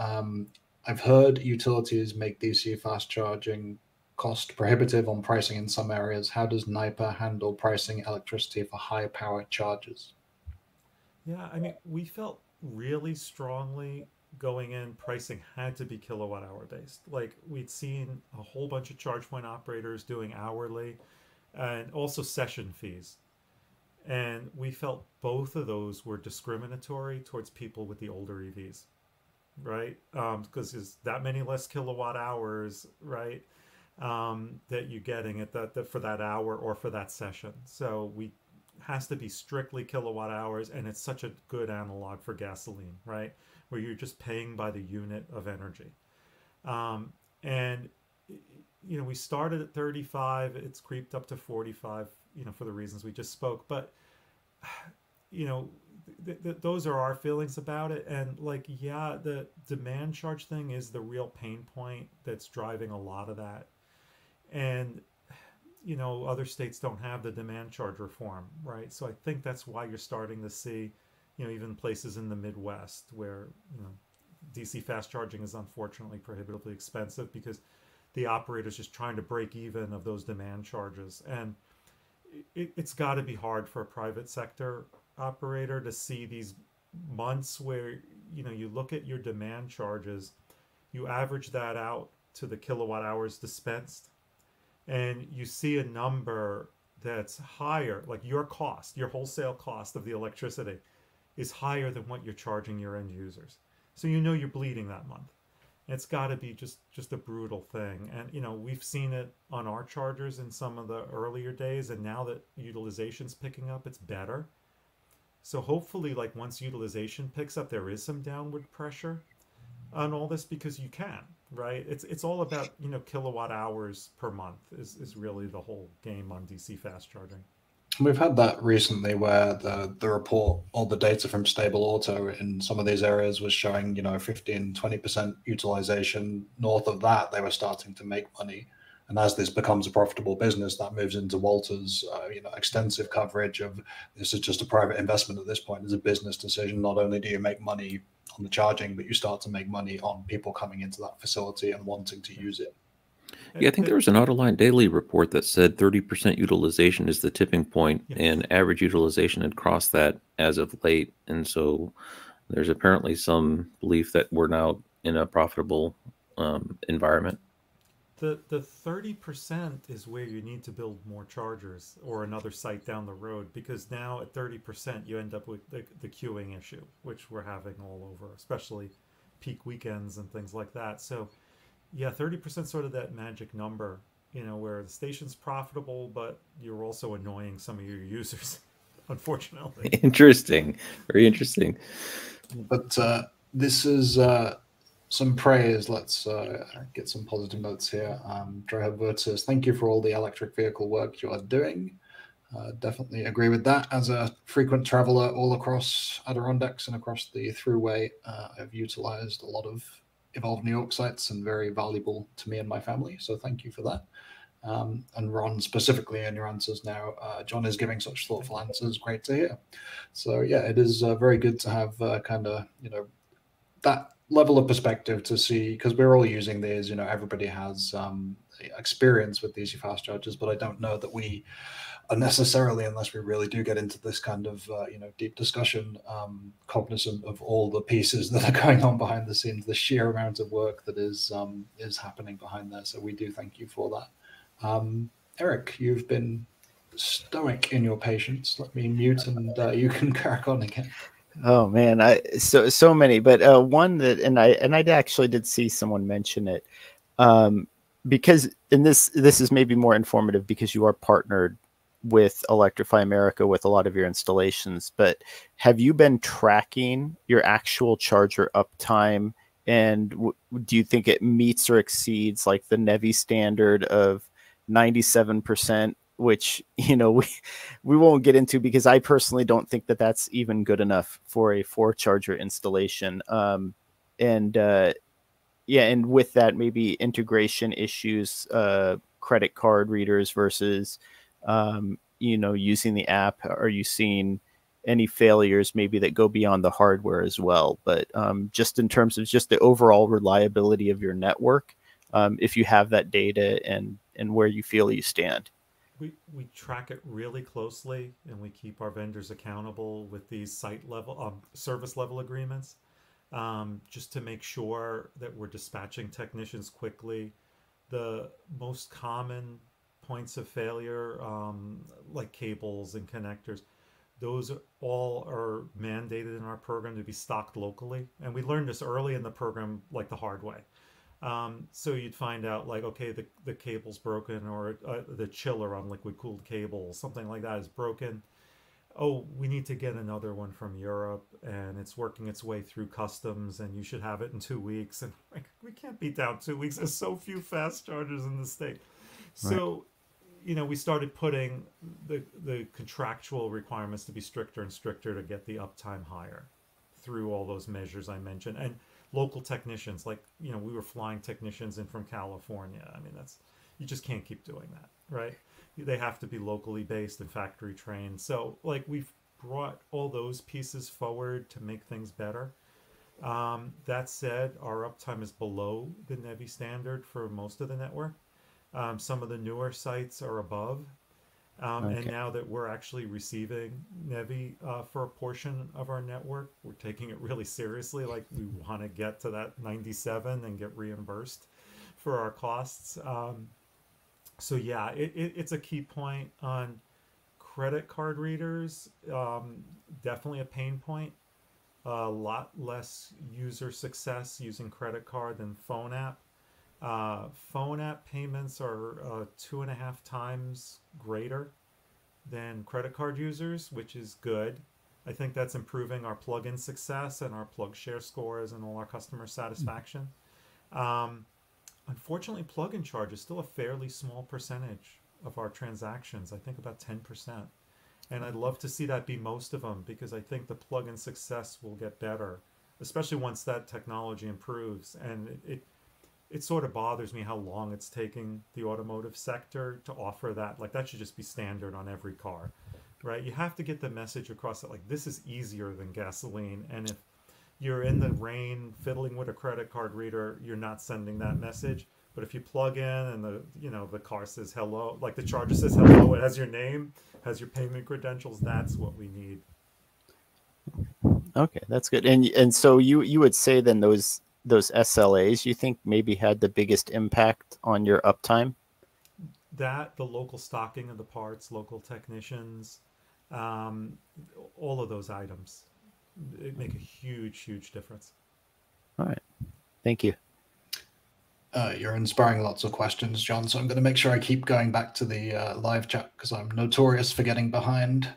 I've heard utilities make DC fast charging cost prohibitive on pricing in some areas. How does NYPA handle pricing electricity for high power charges? Yeah, I mean, we felt really strongly going in pricing had to be kilowatt hour based. Like, we'd seen a whole bunch of charge point operators doing hourly and also session fees. And we felt both of those were discriminatory towards people with the older EVs, right? Because there's that many less kilowatt hours, right, that you're getting at that for that hour or for that session. So we has to be strictly kilowatt hours, and it's such a good analog for gasoline, right, where you're just paying by the unit of energy. And, you know, we started at 35. It's creeped up to 45. You know, for the reasons we just spoke, but, you know, those are our feelings about it. And, like, yeah, the demand charge thing is the real pain point that's driving a lot of that. And, you know, other states don't have the demand charge reform, right? So I think that's why you're starting to see, you know, even places in the Midwest where, you know, DC fast charging is unfortunately prohibitively expensive because the operator's just trying to break even of those demand charges. And it's got to be hard for a private sector operator to see these months where, you know, you look at your demand charges, you average that out to the kilowatt hours dispensed, and you see a number that's higher, like your cost, your wholesale cost of the electricity is higher than what you're charging your end users. So, you know, you're bleeding that month. It's got to be just a brutal thing. And, you know, we've seen it on our chargers in some of the earlier days. And now that utilization's picking up, it's better. So hopefully, like, once utilization picks up, there is some downward pressure on all this because you can, right? It's all about, you know, kilowatt hours per month is really the whole game on DC fast charging. We've had that recently where the report or the data from Stable Auto in some of these areas was showing, you know, 15, 20% utilization. North of that, they were starting to make money. And as this becomes a profitable business, that moves into Walter's, you know, extensive coverage of this is just a private investment at this point. It's a business decision. Not only do you make money on the charging, but you start to make money on people coming into that facility and wanting to use it. Yeah, I think there was an Autoline Daily report that said 30% utilization is the tipping point, yes, and average utilization had crossed that as of late. And so there's apparently some belief that we're now in a profitable environment. The 30% is where you need to build more chargers or another site down the road, because now at 30%, you end up with the queuing issue, which we're having all over, especially peak weekends and things like that. So, yeah, 30% sort of that magic number, you know, where the station's profitable, but you're also annoying some of your users unfortunately. Interesting. Very interesting. But this is some praise. Let's get some positive notes here. Drohub says, thank you for all the electric vehicle work you are doing. Definitely agree with that. As a frequent traveler all across Adirondacks and across the thruway, I've utilized a lot of Evolve New York sites and very valuable to me and my family. So thank you for that. And Ron, specifically in your answers now, John is giving such thoughtful answers. Great to hear. So yeah, it is very good to have kind of, you know, that level of perspective to see, because we're all using these, you know, everybody has experience with DC fast chargers, but I don't know that we are necessarily, unless we really do get into this kind of, you know, deep discussion, cognizant of all the pieces that are going on behind the scenes, the sheer amount of work that is happening behind there. So we do thank you for that. Eric, you've been stoic in your patience. Let me mute and you can crack on again. Oh man, so many, but one that, and I actually did see someone mention it, because in this is maybe more informative because you are partnered with Electrify America with a lot of your installations, but have you been tracking your actual charger uptime, and do you think it meets or exceeds like the Nevi standard of 97%, which, you know, we won't get into because I personally don't think that that's even good enough for a four charger installation. Yeah, and with that, maybe integration issues, credit card readers versus, you know, using the app. Are you seeing any failures maybe that go beyond the hardware as well? But just in terms of just the overall reliability of your network, if you have that data and where you feel you stand. We track it really closely, and we keep our vendors accountable with these site level, service level agreements. Just to make sure that we're dispatching technicians quickly. The most common points of failure, like cables and connectors, those all are mandated in our program to be stocked locally. And we learned this early in the program, like the hard way. So you'd find out like, okay, the cable's broken, or the chiller on liquid cooled cable, something like that is broken. Oh, we need to get another one from Europe, and it's working its way through customs, and you should have it in 2 weeks. And like, we can't be down 2 weeks. There's so few fast chargers in the state. So, you know, we started putting the contractual requirements to be stricter and stricter to get the uptime higher through all those measures I mentioned. And local technicians, like, you know, we were flying technicians in from California. I mean, that's, you just can't keep doing that, right? They have to be locally based and factory trained. So like, we've brought all those pieces forward to make things better. That said, our uptime is below the NEVI standard for most of the network. Some of the newer sites are above. And now that we're actually receiving NEVI for a portion of our network, we're taking it really seriously. Like, we want to get to that 97 and get reimbursed for our costs. So yeah, it's a key point on credit card readers. Definitely a pain point. A lot less user success using credit card than phone app. Phone app payments are 2.5 times greater than credit card users, which is good. I think that's improving our plug-in success and our plug share scores and all our customer satisfaction. Unfortunately, plug-in charge is still a fairly small percentage of our transactions. I think about 10%. And I'd love to see that be most of them, because I think the plug-in success will get better, especially once that technology improves. And it sort of bothers me how long it's taking the automotive sector to offer that. Like, that should just be standard on every car, right? You have to get the message across that, like, this is easier than gasoline. And if you're in the rain fiddling with a credit card reader, you're not sending that message. But if you plug in and the, you know, the car says hello, like the charger says hello, it has your name, has your payment credentials, that's what we need. Okay, that's good. And so you would say then those SLAs, you think maybe had the biggest impact on your uptime? That, the local stocking of the parts, local technicians, all of those items. It make a huge difference. All right, thank you. You're inspiring lots of questions, John, so I'm going to make sure I keep going back to the live chat, because I'm notorious for getting behind.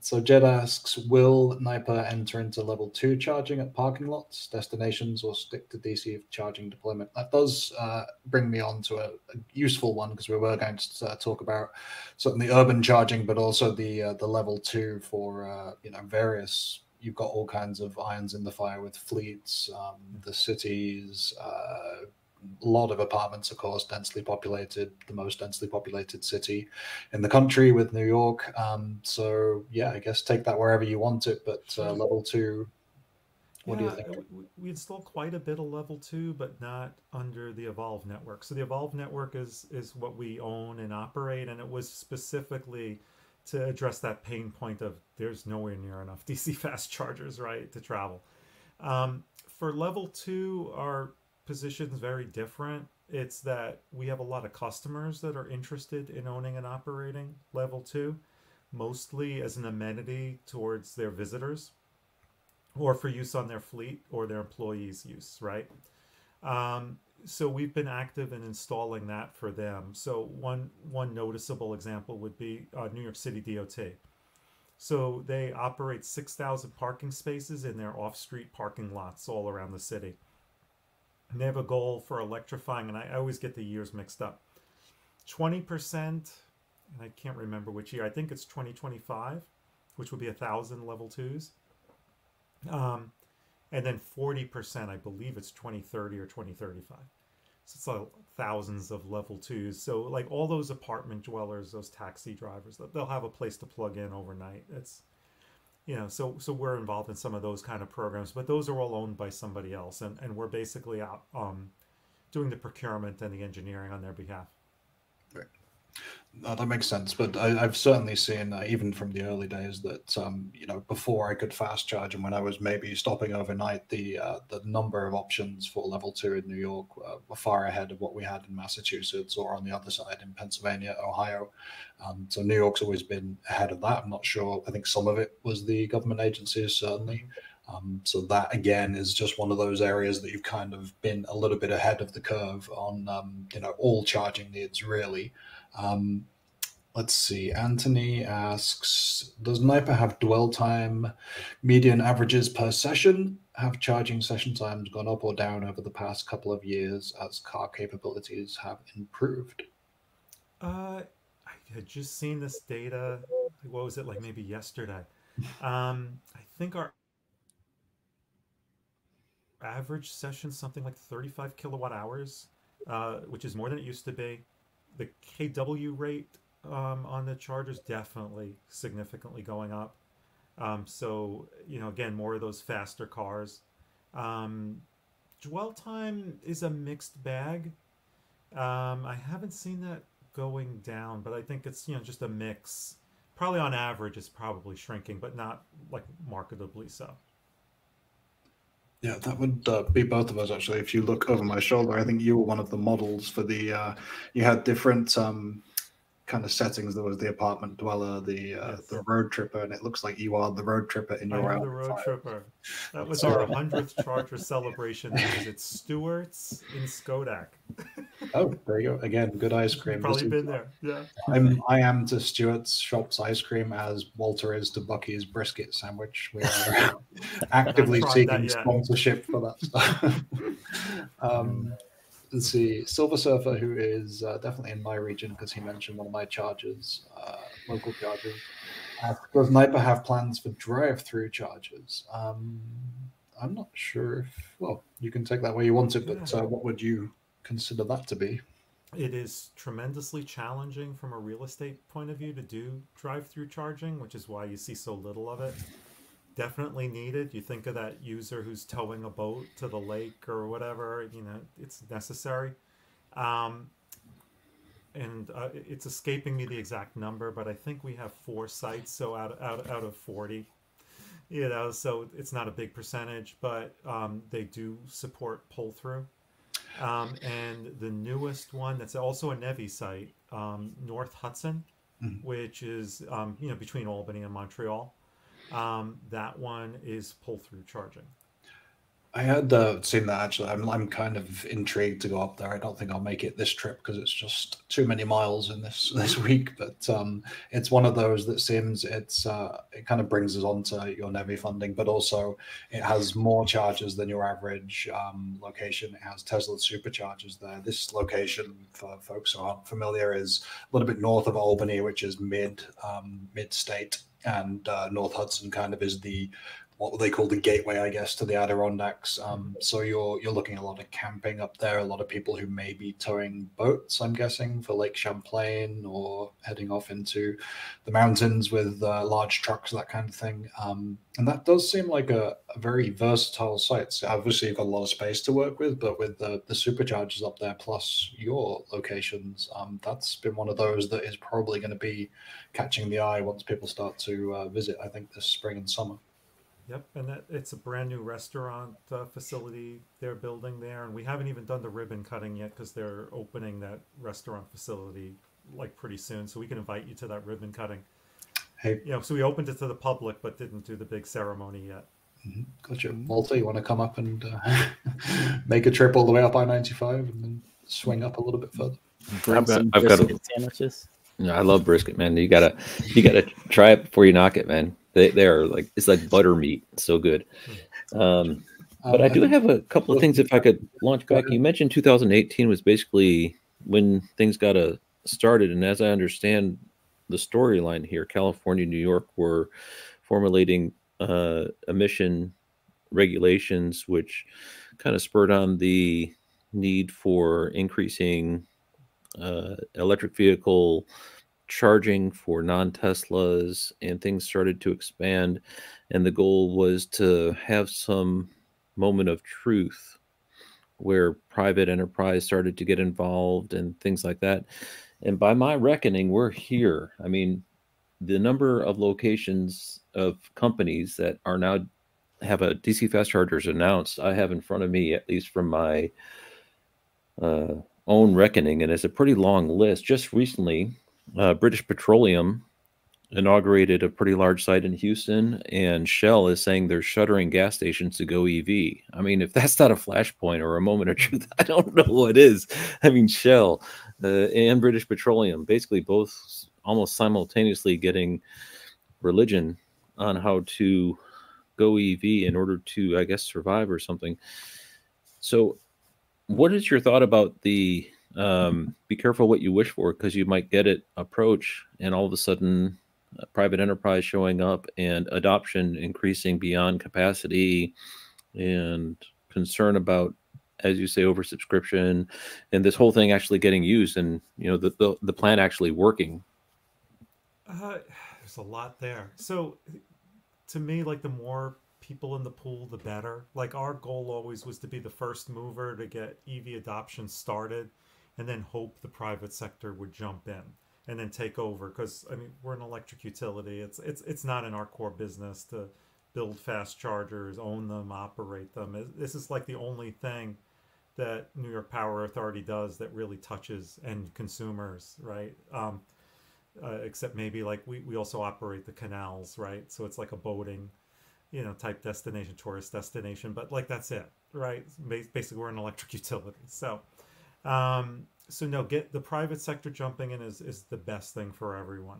So Jed asks, will NYPA enter into level 2 charging at parking lots, destinations, or stick to DC charging deployment? That does bring me on to a useful one, because we were going to talk about certainly urban charging, but also the level 2 for various. You've got all kinds of irons in the fire with fleets, the cities, a lot of apartments, of course, densely populated, the most densely populated city in the country with New York. So, yeah, I guess take that wherever you want it. But level 2, what do you think? We install quite a bit of level 2, but not under the Evolve network. So the Evolve network is what we own and operate, and it was specifically to address that pain point of there's nowhere near enough DC fast chargers, right, to travel. For level 2, our position's very different. It's that we have a lot of customers that are interested in owning and operating level 2, mostly as an amenity towards their visitors or for use on their fleet or their employees' use, right? So we've been active in installing that for them. So one noticeable example would be New York City DOT. So they operate 6,000 parking spaces in their off-street parking lots all around the city. And they have a goal for electrifying, and I always get the years mixed up, 20%, and I can't remember which year, I think it's 2025, which would be 1,000 level 2s. And then 40%, I believe it's 2030 or 2035. So it's like thousands of level 2s. So like all those apartment dwellers, those taxi drivers, they'll have a place to plug in overnight. It's, you know, so we're involved in some of those kind of programs, but those are all owned by somebody else. And we're basically out doing the procurement and the engineering on their behalf. Right. No, that makes sense, but I've certainly seen, even from the early days, that before I could fast charge and when I was maybe stopping overnight, the number of options for level 2 in New York were far ahead of what we had in Massachusetts or on the other side in Pennsylvania, Ohio. So New York's always been ahead of that. I'm not sure. I think some of it was the government agencies, certainly. So that, again, is just one of those areas that you've kind of been a little bit ahead of the curve on, all charging needs, really. Let's see. Anthony asks, does NYPA have dwell time median averages per session? Have charging session times gone up or down over the past couple of years as car capabilities have improved? I had just seen this data. What was it, like maybe yesterday? I think our average session something like 35 kilowatt hours, which is more than it used to be. The kW rate on the chargers definitely significantly going up. So, again, more of those faster cars. Dwell time is a mixed bag. I haven't seen that going down, but I think it's, just a mix. Probably on average, it's probably shrinking, but not like marketably so. Yeah, that would be both of us, actually. If you look over my shoulder, I think you were one of the models for the, you had different kind of settings. There was the apartment dweller, the road tripper, and it looks like you are the road tripper in your own. The road tripper. That was our 100th charger celebration. It was at Stewart's in Skodak. Oh, there you go. Again, good ice cream. You've probably been there. Yeah. I am to Stewart's Shop's ice cream as Walter is to Bucky's brisket sandwich. We are actively seeking sponsorship for that stuff. Let's see. Silver Surfer, who is definitely in my region because he mentioned one of my chargers, local chargers, does NYPA have plans for drive-through chargers? I'm not sure if, well, you can take that where you want it, but what would you consider that to be? It is tremendously challenging from a real estate point of view to do drive-through charging, which is why you see so little of it. Definitely needed. You think of that user who's towing a boat to the lake or whatever, it's necessary. And it's escaping me the exact number, but I think we have 4 sites, so out of 40, so it's not a big percentage, but they do support pull-through. And the newest one that's also a Nevi site, North Hudson, which is, between Albany and Montreal. That one is pull-through charging. I had seen that actually. I'm kind of intrigued to go up there. I don't think I'll make it this trip because it's just too many miles in this week. But it's one of those that seems it kind of brings us on to your NEVI funding, but also it has more chargers than your average location. It has Tesla superchargers there. This location, for folks who aren't familiar, is a little bit north of Albany, which is mid-state, and North Hudson kind of is the what they call the gateway, I guess, to the Adirondacks. So you're looking at a lot of camping up there, a lot of people who may be towing boats, I'm guessing, for Lake Champlain or heading off into the mountains with large trucks, that kind of thing. And that does seem like a very versatile site. So obviously you've got a lot of space to work with, but with the superchargers up there plus your locations, that's been one of those that is probably going to be catching the eye once people start to visit, I think, this spring and summer. Yep, and it's a brand new restaurant facility they're building there, and we haven't even done the ribbon cutting yet because they're opening that restaurant facility like pretty soon, so we can invite you to that ribbon cutting. Hey, you know, so we opened it to the public but didn't do the big ceremony yet. Mm-hmm. Gotcha. Walter, you want to come up and make a trip all the way up I-95 and then swing up a little bit further? I've got sandwiches. Yeah, I love brisket, man. You gotta try it before you knock it, man. They are like, it's like butter meat. It's so good. But I do have a couple of things if I could launch back. You mentioned 2018 was basically when things got started. And as I understand the storyline here, California, New York were formulating emission regulations, which kind of spurred on the need for increasing electric vehicle charging for non-Teslas, and things started to expand, and the goal was to have some moment of truth where private enterprise started to get involved and things like that. And by my reckoning, we're here. I mean, the number of locations of companies that are now have a DC fast chargers announced, I have in front of me, at least from my own reckoning, and it's a pretty long list. Just recently, British Petroleum inaugurated a pretty large site in Houston, and Shell is saying they're shuttering gas stations to go EV. I mean, if that's not a flashpoint or a moment of truth, I don't know what is. I mean, Shell and British Petroleum, basically both almost simultaneously getting religion on how to go EV in order to, I guess, survive or something. So what is your thought about the be careful what you wish for, because you might get it approach, and all of a sudden private enterprise showing up and adoption increasing beyond capacity, and concern about, as you say, oversubscription, and this whole thing actually getting used, and you know, the plan actually working? There's a lot there. So to me, like, the more people in the pool, the better. Like, our goal always was to be the first mover to get EV adoption started, and then hope the private sector would jump in and then take over. Because I mean, we're an electric utility. It's not in our core business to build fast chargers, own them, operate them. This is like the only thing that New York Power Authority does that really touches end consumers, right? Except maybe like we also operate the canals, right? So it's like a boating, you know, type destination, tourist destination, but like that's it, right? Basically, we're an electric utility. So so no, get the private sector jumping in is the best thing for everyone.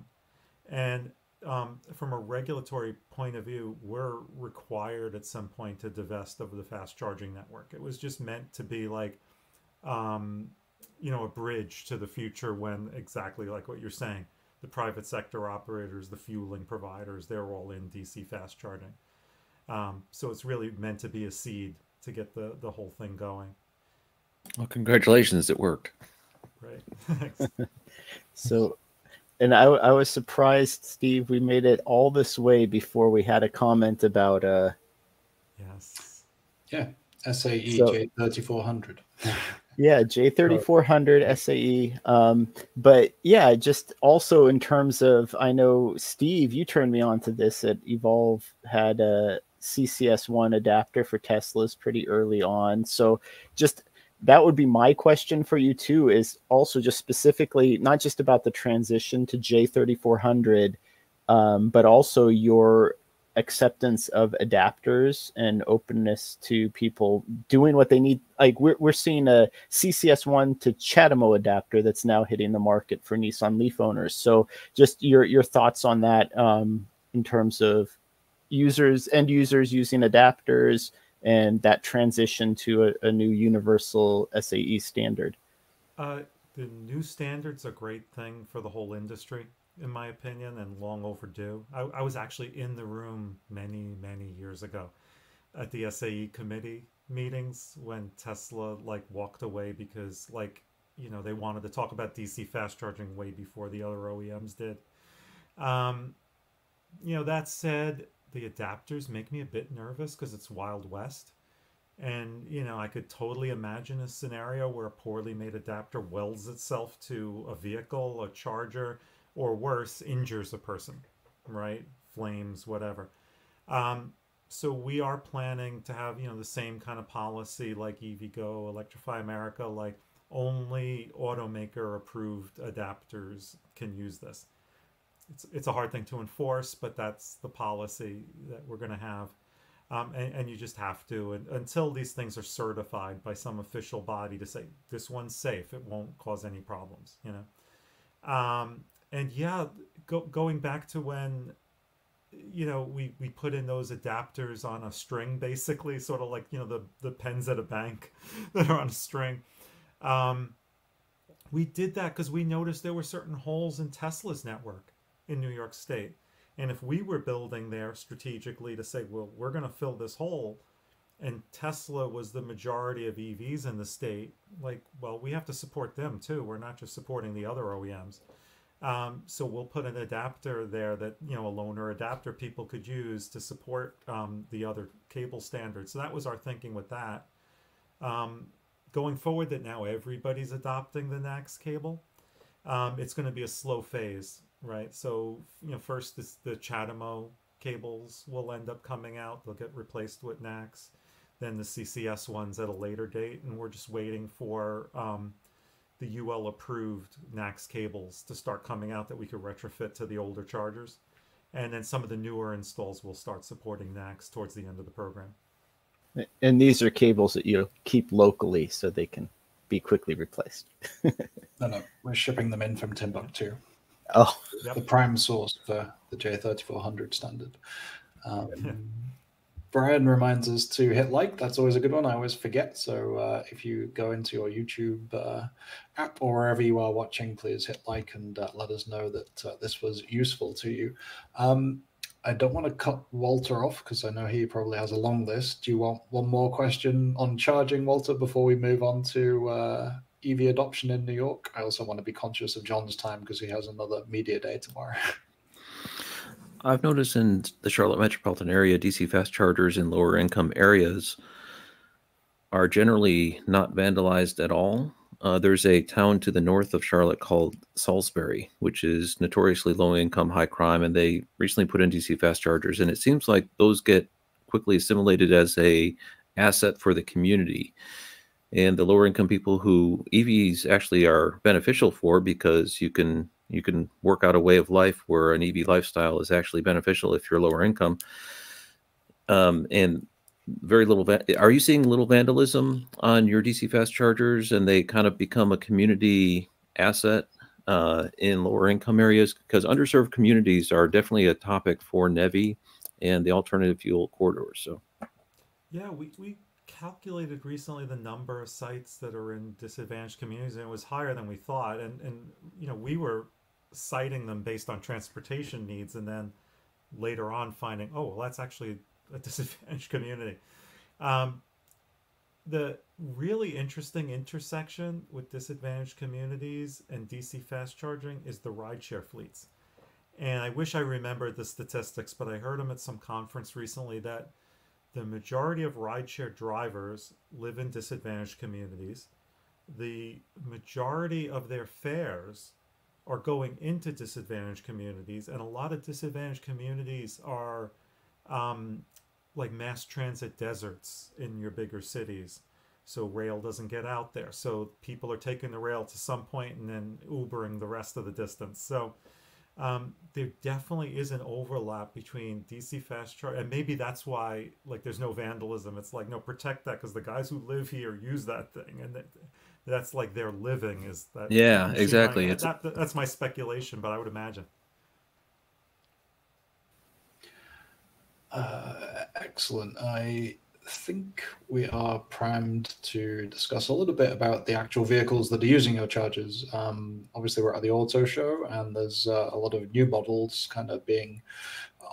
And from a regulatory point of view, we're required at some point to divest of the fast charging network. It was just meant to be like, you know, a bridge to the future when, exactly like what you're saying, the private sector operators, the fueling providers, they're all in DC fast charging. So it's really meant to be a seed to get the whole thing going. Well, congratulations, it worked. Right. So, and I was surprised, Steve, we made it all this way before we had a comment about yes. Yeah, SAE so, J3400. Yeah, J3400 SAE. But yeah, just also in terms of, I know, Steve, you turned me on to this, that Evolve had a CCS1 adapter for Teslas pretty early on. So just... that would be my question for you too, is also just specifically, not just about the transition to J3400, but also your acceptance of adapters and openness to people doing what they need. Like we're seeing a CCS1 to CHAdeMO adapter that's now hitting the market for Nissan Leaf owners. So just your thoughts on that in terms of users, end users using adapters and that transition to a new universal SAE standard. The new standard's a great thing for the whole industry, in my opinion, and long overdue. I was actually in the room many, many years ago at the SAE committee meetings when Tesla walked away because they wanted to talk about DC fast charging way before the other OEMs did. That said, the adapters make me a bit nervous because it's Wild West. And, I could totally imagine a scenario where a poorly made adapter welds itself to a vehicle, a charger, or worse, injures a person, right? Flames, whatever. So we are planning to have, the same kind of policy like EVgo, Electrify America, like only automaker approved adapters can use this. It's a hard thing to enforce, but that's the policy that we're going to have. And you just have to, until these things are certified by some official body to say, this one's safe, it won't cause any problems, And yeah, going back to when, we put in those adapters on a string, basically, sort of like, the pens at a bank that are on a string. We did that because we noticed there were certain holes in Tesla's network in New York State. And if we were building there strategically to say, well, we're going to fill this hole, and Tesla was the majority of EVs in the state, well, we have to support them too. We're not just supporting the other OEMs. So we'll put an adapter there that, a loaner adapter people could use to support the other cable standards. So that was our thinking with that. Going forward, that now everybody's adopting the NACS cable. It's going to be a slow phase, right? So, first the CHAdeMO cables will end up coming out. They'll get replaced with NACS. Then the CCS ones at a later date. And we're just waiting for... the UL approved NACS cables to start coming out that we could retrofit to the older chargers. And then some of the newer installs will start supporting NACS towards the end of the program. And these are cables that you keep locally so they can be quickly replaced. No, we're shipping them in from Timbuktu. Oh, yep. The prime source for the J3400 standard. Brian reminds us to hit like. That's always a good one. I always forget. So if you go into your YouTube app or wherever you are watching, please hit like and let us know that this was useful to you. I don't want to cut Walter off because I know he probably has a long list. Do you want one more question on charging, Walter, before we move on to EV adoption in New York? I also want to be conscious of John's time because he has another media day tomorrow. I've noticed in the Charlotte metropolitan area, DC fast chargers in lower income areas are generally not vandalized at all. There's a town to the north of Charlotte called Salisbury, which is notoriously low income, high crime, and they recently put in DC fast chargers. And it seems like those get quickly assimilated as an asset for the community. And the lower income people who EVs actually are beneficial for, because you can work out a way of life where an EV lifestyle is actually beneficial if you're lower income. And very little, are you seeing little vandalism on your DC fast chargers and they kind of become a community asset in lower income areas? Because underserved communities are definitely a topic for NEVI and the alternative fuel corridors. So, yeah, we calculated recently the number of sites that are in disadvantaged communities, and it was higher than we thought. And we were citing them based on transportation needs, and then later on finding, oh, well, that's actually a disadvantaged community. The really interesting intersection with disadvantaged communities and DC fast charging is the rideshare fleets. And I wish I remembered the statistics, but I heard them at some conference recently that the majority of rideshare drivers live in disadvantaged communities. The majority of their fares are going into disadvantaged communities, and a lot of disadvantaged communities are like mass transit deserts in your bigger cities. So rail doesn't get out there. So people are taking the rail to some point and then Ubering the rest of the distance. So There definitely is an overlap between DC fast charge, and maybe that's why, like, there's no vandalism. It's like, no, protect that, because the guys who live here use that thing, and that's like their living is that. Yeah, exactly. It's that's my speculation, but I would imagine. Excellent. I think we are primed to discuss a little bit about the actual vehicles that are using your chargers. Obviously, we're at the auto show, and there's a lot of new models kind of being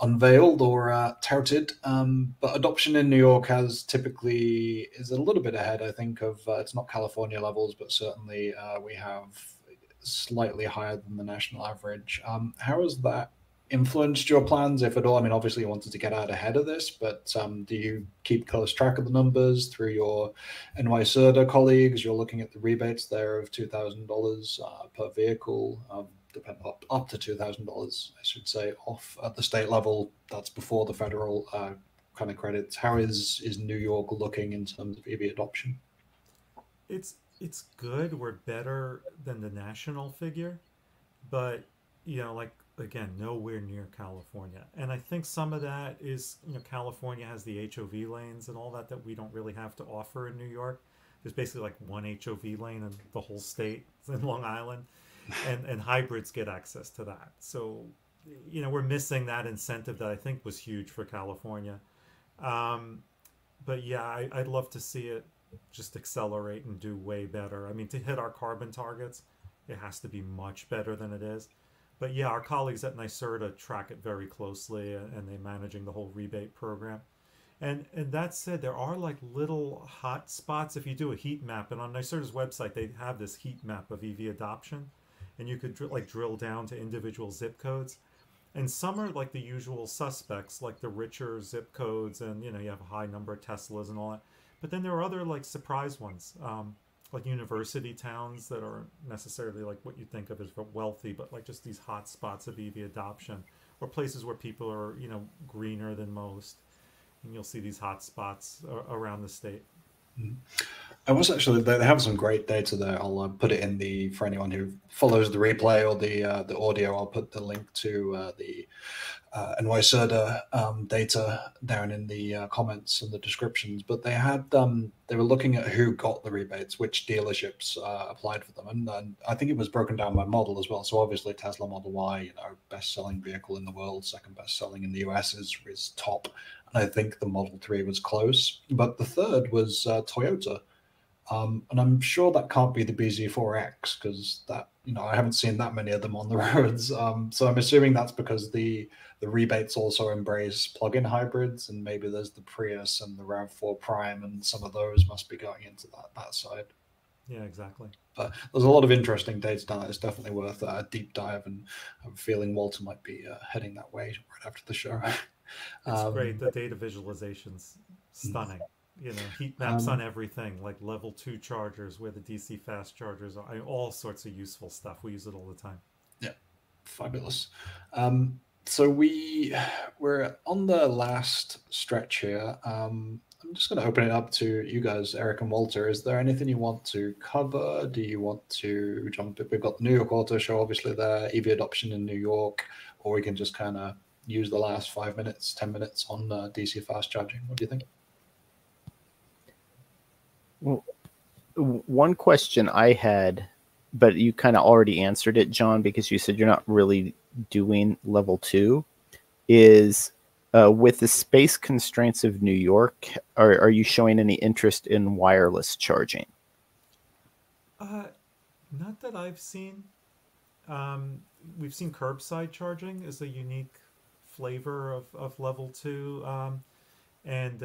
unveiled or touted. But adoption in New York is a little bit ahead, I think, of it's not California levels, but certainly we have slightly higher than the national average. How is that influenced your plans, if at all? I mean, obviously you wanted to get out ahead of this, but do you keep close track of the numbers through your NYSERDA colleagues? You're looking at the rebates there of $2,000 per vehicle, up to $2,000, I should say, off at the state level. That's before the federal kind of credits. How is New York looking in terms of EV adoption? It's good. We're better than the national figure, but, you know, like, again, nowhere near California. And I think some of that is, you know, California has the HOV lanes and all that we don't really have to offer in New York. There's basically like one HOV lane in the whole state, in Long Island, and hybrids get access to that. So, you know, we're missing that incentive that I think was huge for California. But yeah, I'd love to see it just accelerate and do way better. I mean, to hit our carbon targets, it has to be much better than it is. But yeah, our colleagues at NYSERDA track it very closely, and they're managing the whole rebate program. And that said, there are like little hot spots. If you do a heat map, and on NYSERDA's website, they have this heat map of EV adoption, and you could drill down to individual zip codes. And some are like the usual suspects, like the richer zip codes, and, you know, you have a high number of Teslas and all that. But then there are other like surprise ones. Like university towns that aren't necessarily like what you think of as wealthy, but like just these hot spots of EV adoption, or places where people are, you know, greener than most. And you'll see these hot spots around the state. I was actually, they have some great data there. I'll put it in the, for anyone who follows the replay or the audio, I'll put the link to the NYSERDA data down in the comments and the descriptions. But they had, they were looking at who got the rebates, which dealerships applied for them. And I think it was broken down by model as well. So obviously Tesla Model Y, you know, best-selling vehicle in the world, second best-selling in the US is top. I think the Model 3 was close, but the third was Toyota. And I'm sure that can't be the BZ4X, because that, you know, I haven't seen that many of them on the roads. So I'm assuming that's because the rebates also embrace plug-in hybrids, and maybe there's the Prius and the RAV4 Prime, and some of those must be going into that side. Yeah, exactly. But there's a lot of interesting data down there. It's definitely worth a deep dive, and I'm feeling Walter might be heading that way right after the show. It's great. The data visualization's stunning. You know, heat maps on everything, like level 2 chargers, where the DC fast chargers are, all sorts of useful stuff. We use it all the time. Yeah, fabulous. So we're on the last stretch here. I'm just going to open it up to you guys, Eric and Walter. Is there anything you want to cover? Do you want to jump in? We've got the New York Auto Show, obviously, there, EV adoption in New York, or we can just kind of use the last 5 minutes, 10 minutes on DC fast charging. What do you think? Well, one question I had, but you kind of already answered it, John, because you said you're not really doing level 2, is with the space constraints of New York, are you showing any interest in wireless charging? Not that I've seen. We've seen curbside charging is a unique flavor of level 2, and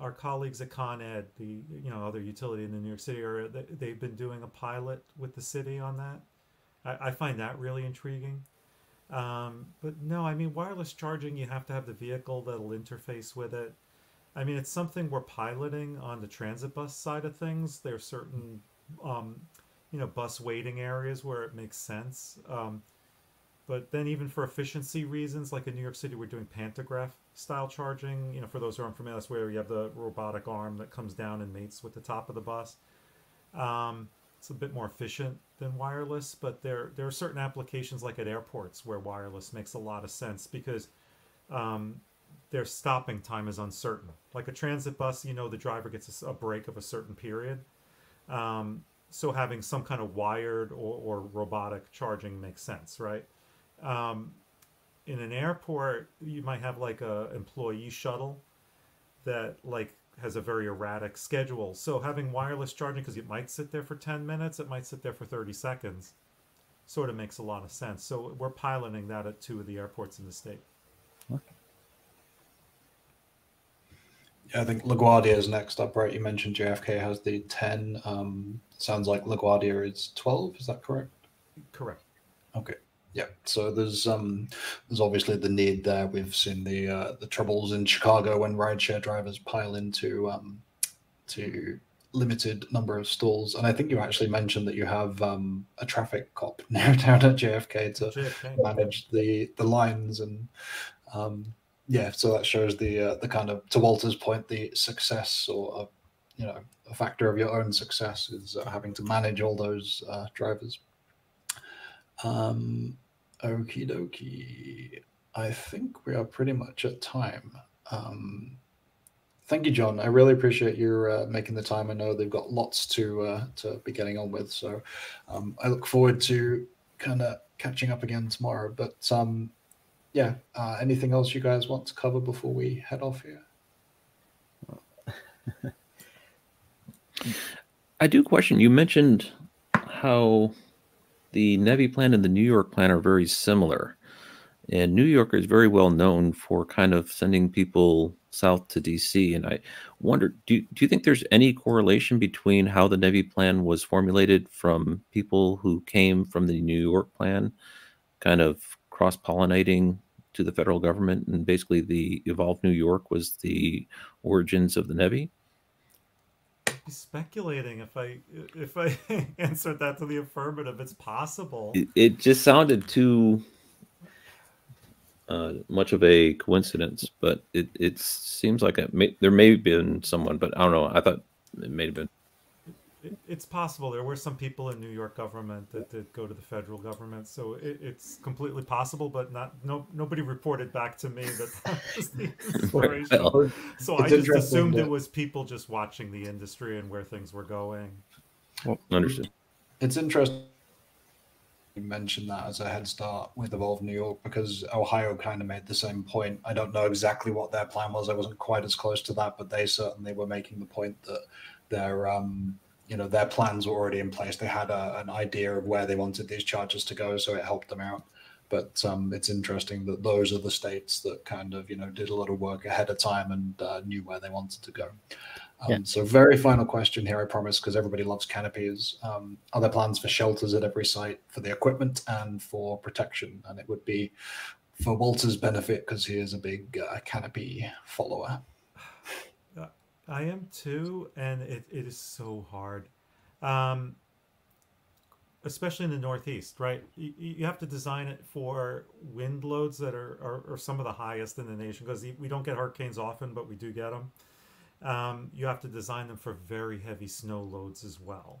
our colleagues at Con Ed, the other utility in the New York City area, they've been doing a pilot with the city on that. I find that really intriguing. But no, I mean, wireless charging, you have to have the vehicle that'll interface with it. I mean, it's something we're piloting on the transit bus side of things. There are certain bus waiting areas where it makes sense. But then even for efficiency reasons, like in New York City, we're doing pantograph-style charging. You know, for those who aren't familiar, that's where you have the robotic arm that comes down and mates with the top of the bus. It's a bit more efficient than wireless, but there are certain applications like at airports where wireless makes a lot of sense because their stopping time is uncertain. Like a transit bus, you know, the driver gets a break of a certain period. So having some kind of wired or robotic charging makes sense, right? In an airport, you might have like a employee shuttle that like has a very erratic schedule. So having wireless charging, because it might sit there for 10 minutes, it might sit there for 30 seconds, sort of makes a lot of sense. So we're piloting that at 2 of the airports in the state. Okay. Yeah, I think LaGuardia is next up, right? You mentioned JFK has the 10. Sounds like LaGuardia is 12. Is that correct? Correct. Okay. Yeah. So there's obviously the need there. We've seen the troubles in Chicago when rideshare drivers pile into to limited number of stalls, and I think you actually mentioned that you have a traffic cop now down at JFK to manage the lines and. Yeah, so that shows the kind of, to Walter's point, the success or you know, a factor of your own success is having to manage all those drivers. Okie dokie, I think we are pretty much at time. Thank you, John. I really appreciate you making the time. I know they've got lots to be getting on with, so I look forward to kind of catching up again tomorrow. But yeah, anything else you guys want to cover before we head off here? I do question, you mentioned how the Nevi plan and the New York plan are very similar. And New York is very well known for kind of sending people south to DC. And I wonder, do you think there's any correlation between how the Nevi plan was formulated from people who came from the New York plan, kind of cross-pollinating to the federal government, and basically the evolved New York was the origins of the Nevi? I'd be speculating if I answered that to the affirmative. It's possible. It just sounded too much of a coincidence, but it seems like there may have been someone, but I don't know. I thought it may have been. It's possible. There were some people in New York government that did go to the federal government, so it's completely possible, but nobody reported back to me that was the inspiration. Well, so I just assumed it was people just watching the industry and where things were going. Well, understood. It's interesting you mentioned that as a head start with Evolve New York, because Ohio kind of made the same point. I don't know exactly what their plan was. I wasn't quite as close to that, but they certainly were making the point that their you know, their plans were already in place. They had an idea of where they wanted these charges to go, so it helped them out. But it's interesting that those are the states that kind of, you know, did a lot of work ahead of time and knew where they wanted to go. Yeah. So very final question here, I promise, because everybody loves canopies. Are there plans for shelters at every site for the equipment and for protection? And it would be for Walter's benefit because he is a big canopy follower. I am too, and it is so hard, especially in the Northeast, right? You have to design it for wind loads that are some of the highest in the nation, because we don't get hurricanes often, but we do get them. You have to design them for very heavy snow loads as well.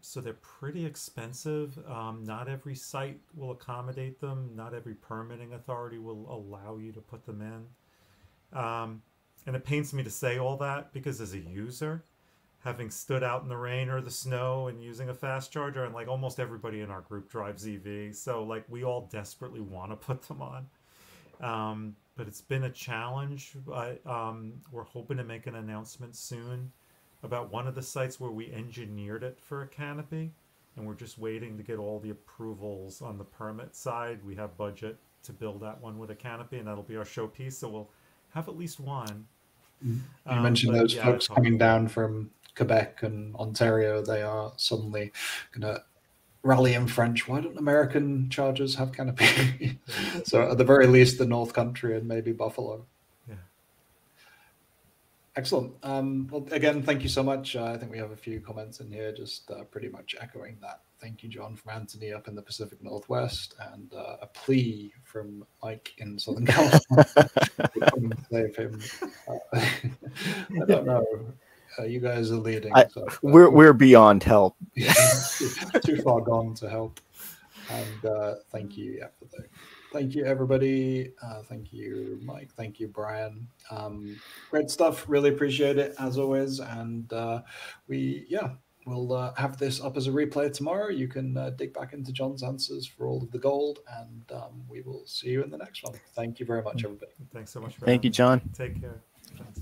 So they're pretty expensive. Not every site will accommodate them. Not every permitting authority will allow you to put them in. And it pains me to say all that, because as a user, having stood out in the rain or the snow and using a fast charger, and like almost everybody in our group drives EV, so like we all desperately want to put them on. But it's been a challenge. We're hoping to make an announcement soon about one of the sites where we engineered it for a canopy, and we're just waiting to get all the approvals on the permit side. We have budget to build that one with a canopy, and that'll be our showpiece, so we'll have at least one. You mentioned those folks coming down from Quebec and Ontario. They are suddenly going to rally in French. Why don't American chargers have canopy? So at the very least, the North Country and maybe Buffalo. Yeah. Excellent. Well, again, thank you so much. I think we have a few comments in here, just pretty much echoing that. Thank you, John, from Anthony up in the Pacific Northwest, and a plea from Mike in Southern California to come and save him. I don't know. You guys are leading. We're beyond help. Too far gone to help. And thank you, thank you, everybody. Thank you, Mike. Thank you, Brian. Great stuff. Really appreciate it as always. And we'll have this up as a replay tomorrow. You can dig back into John's answers for all of the gold, and we will see you in the next one. Thank you very much, everybody. Thanks so much. Thank you, John. Take care. Thanks.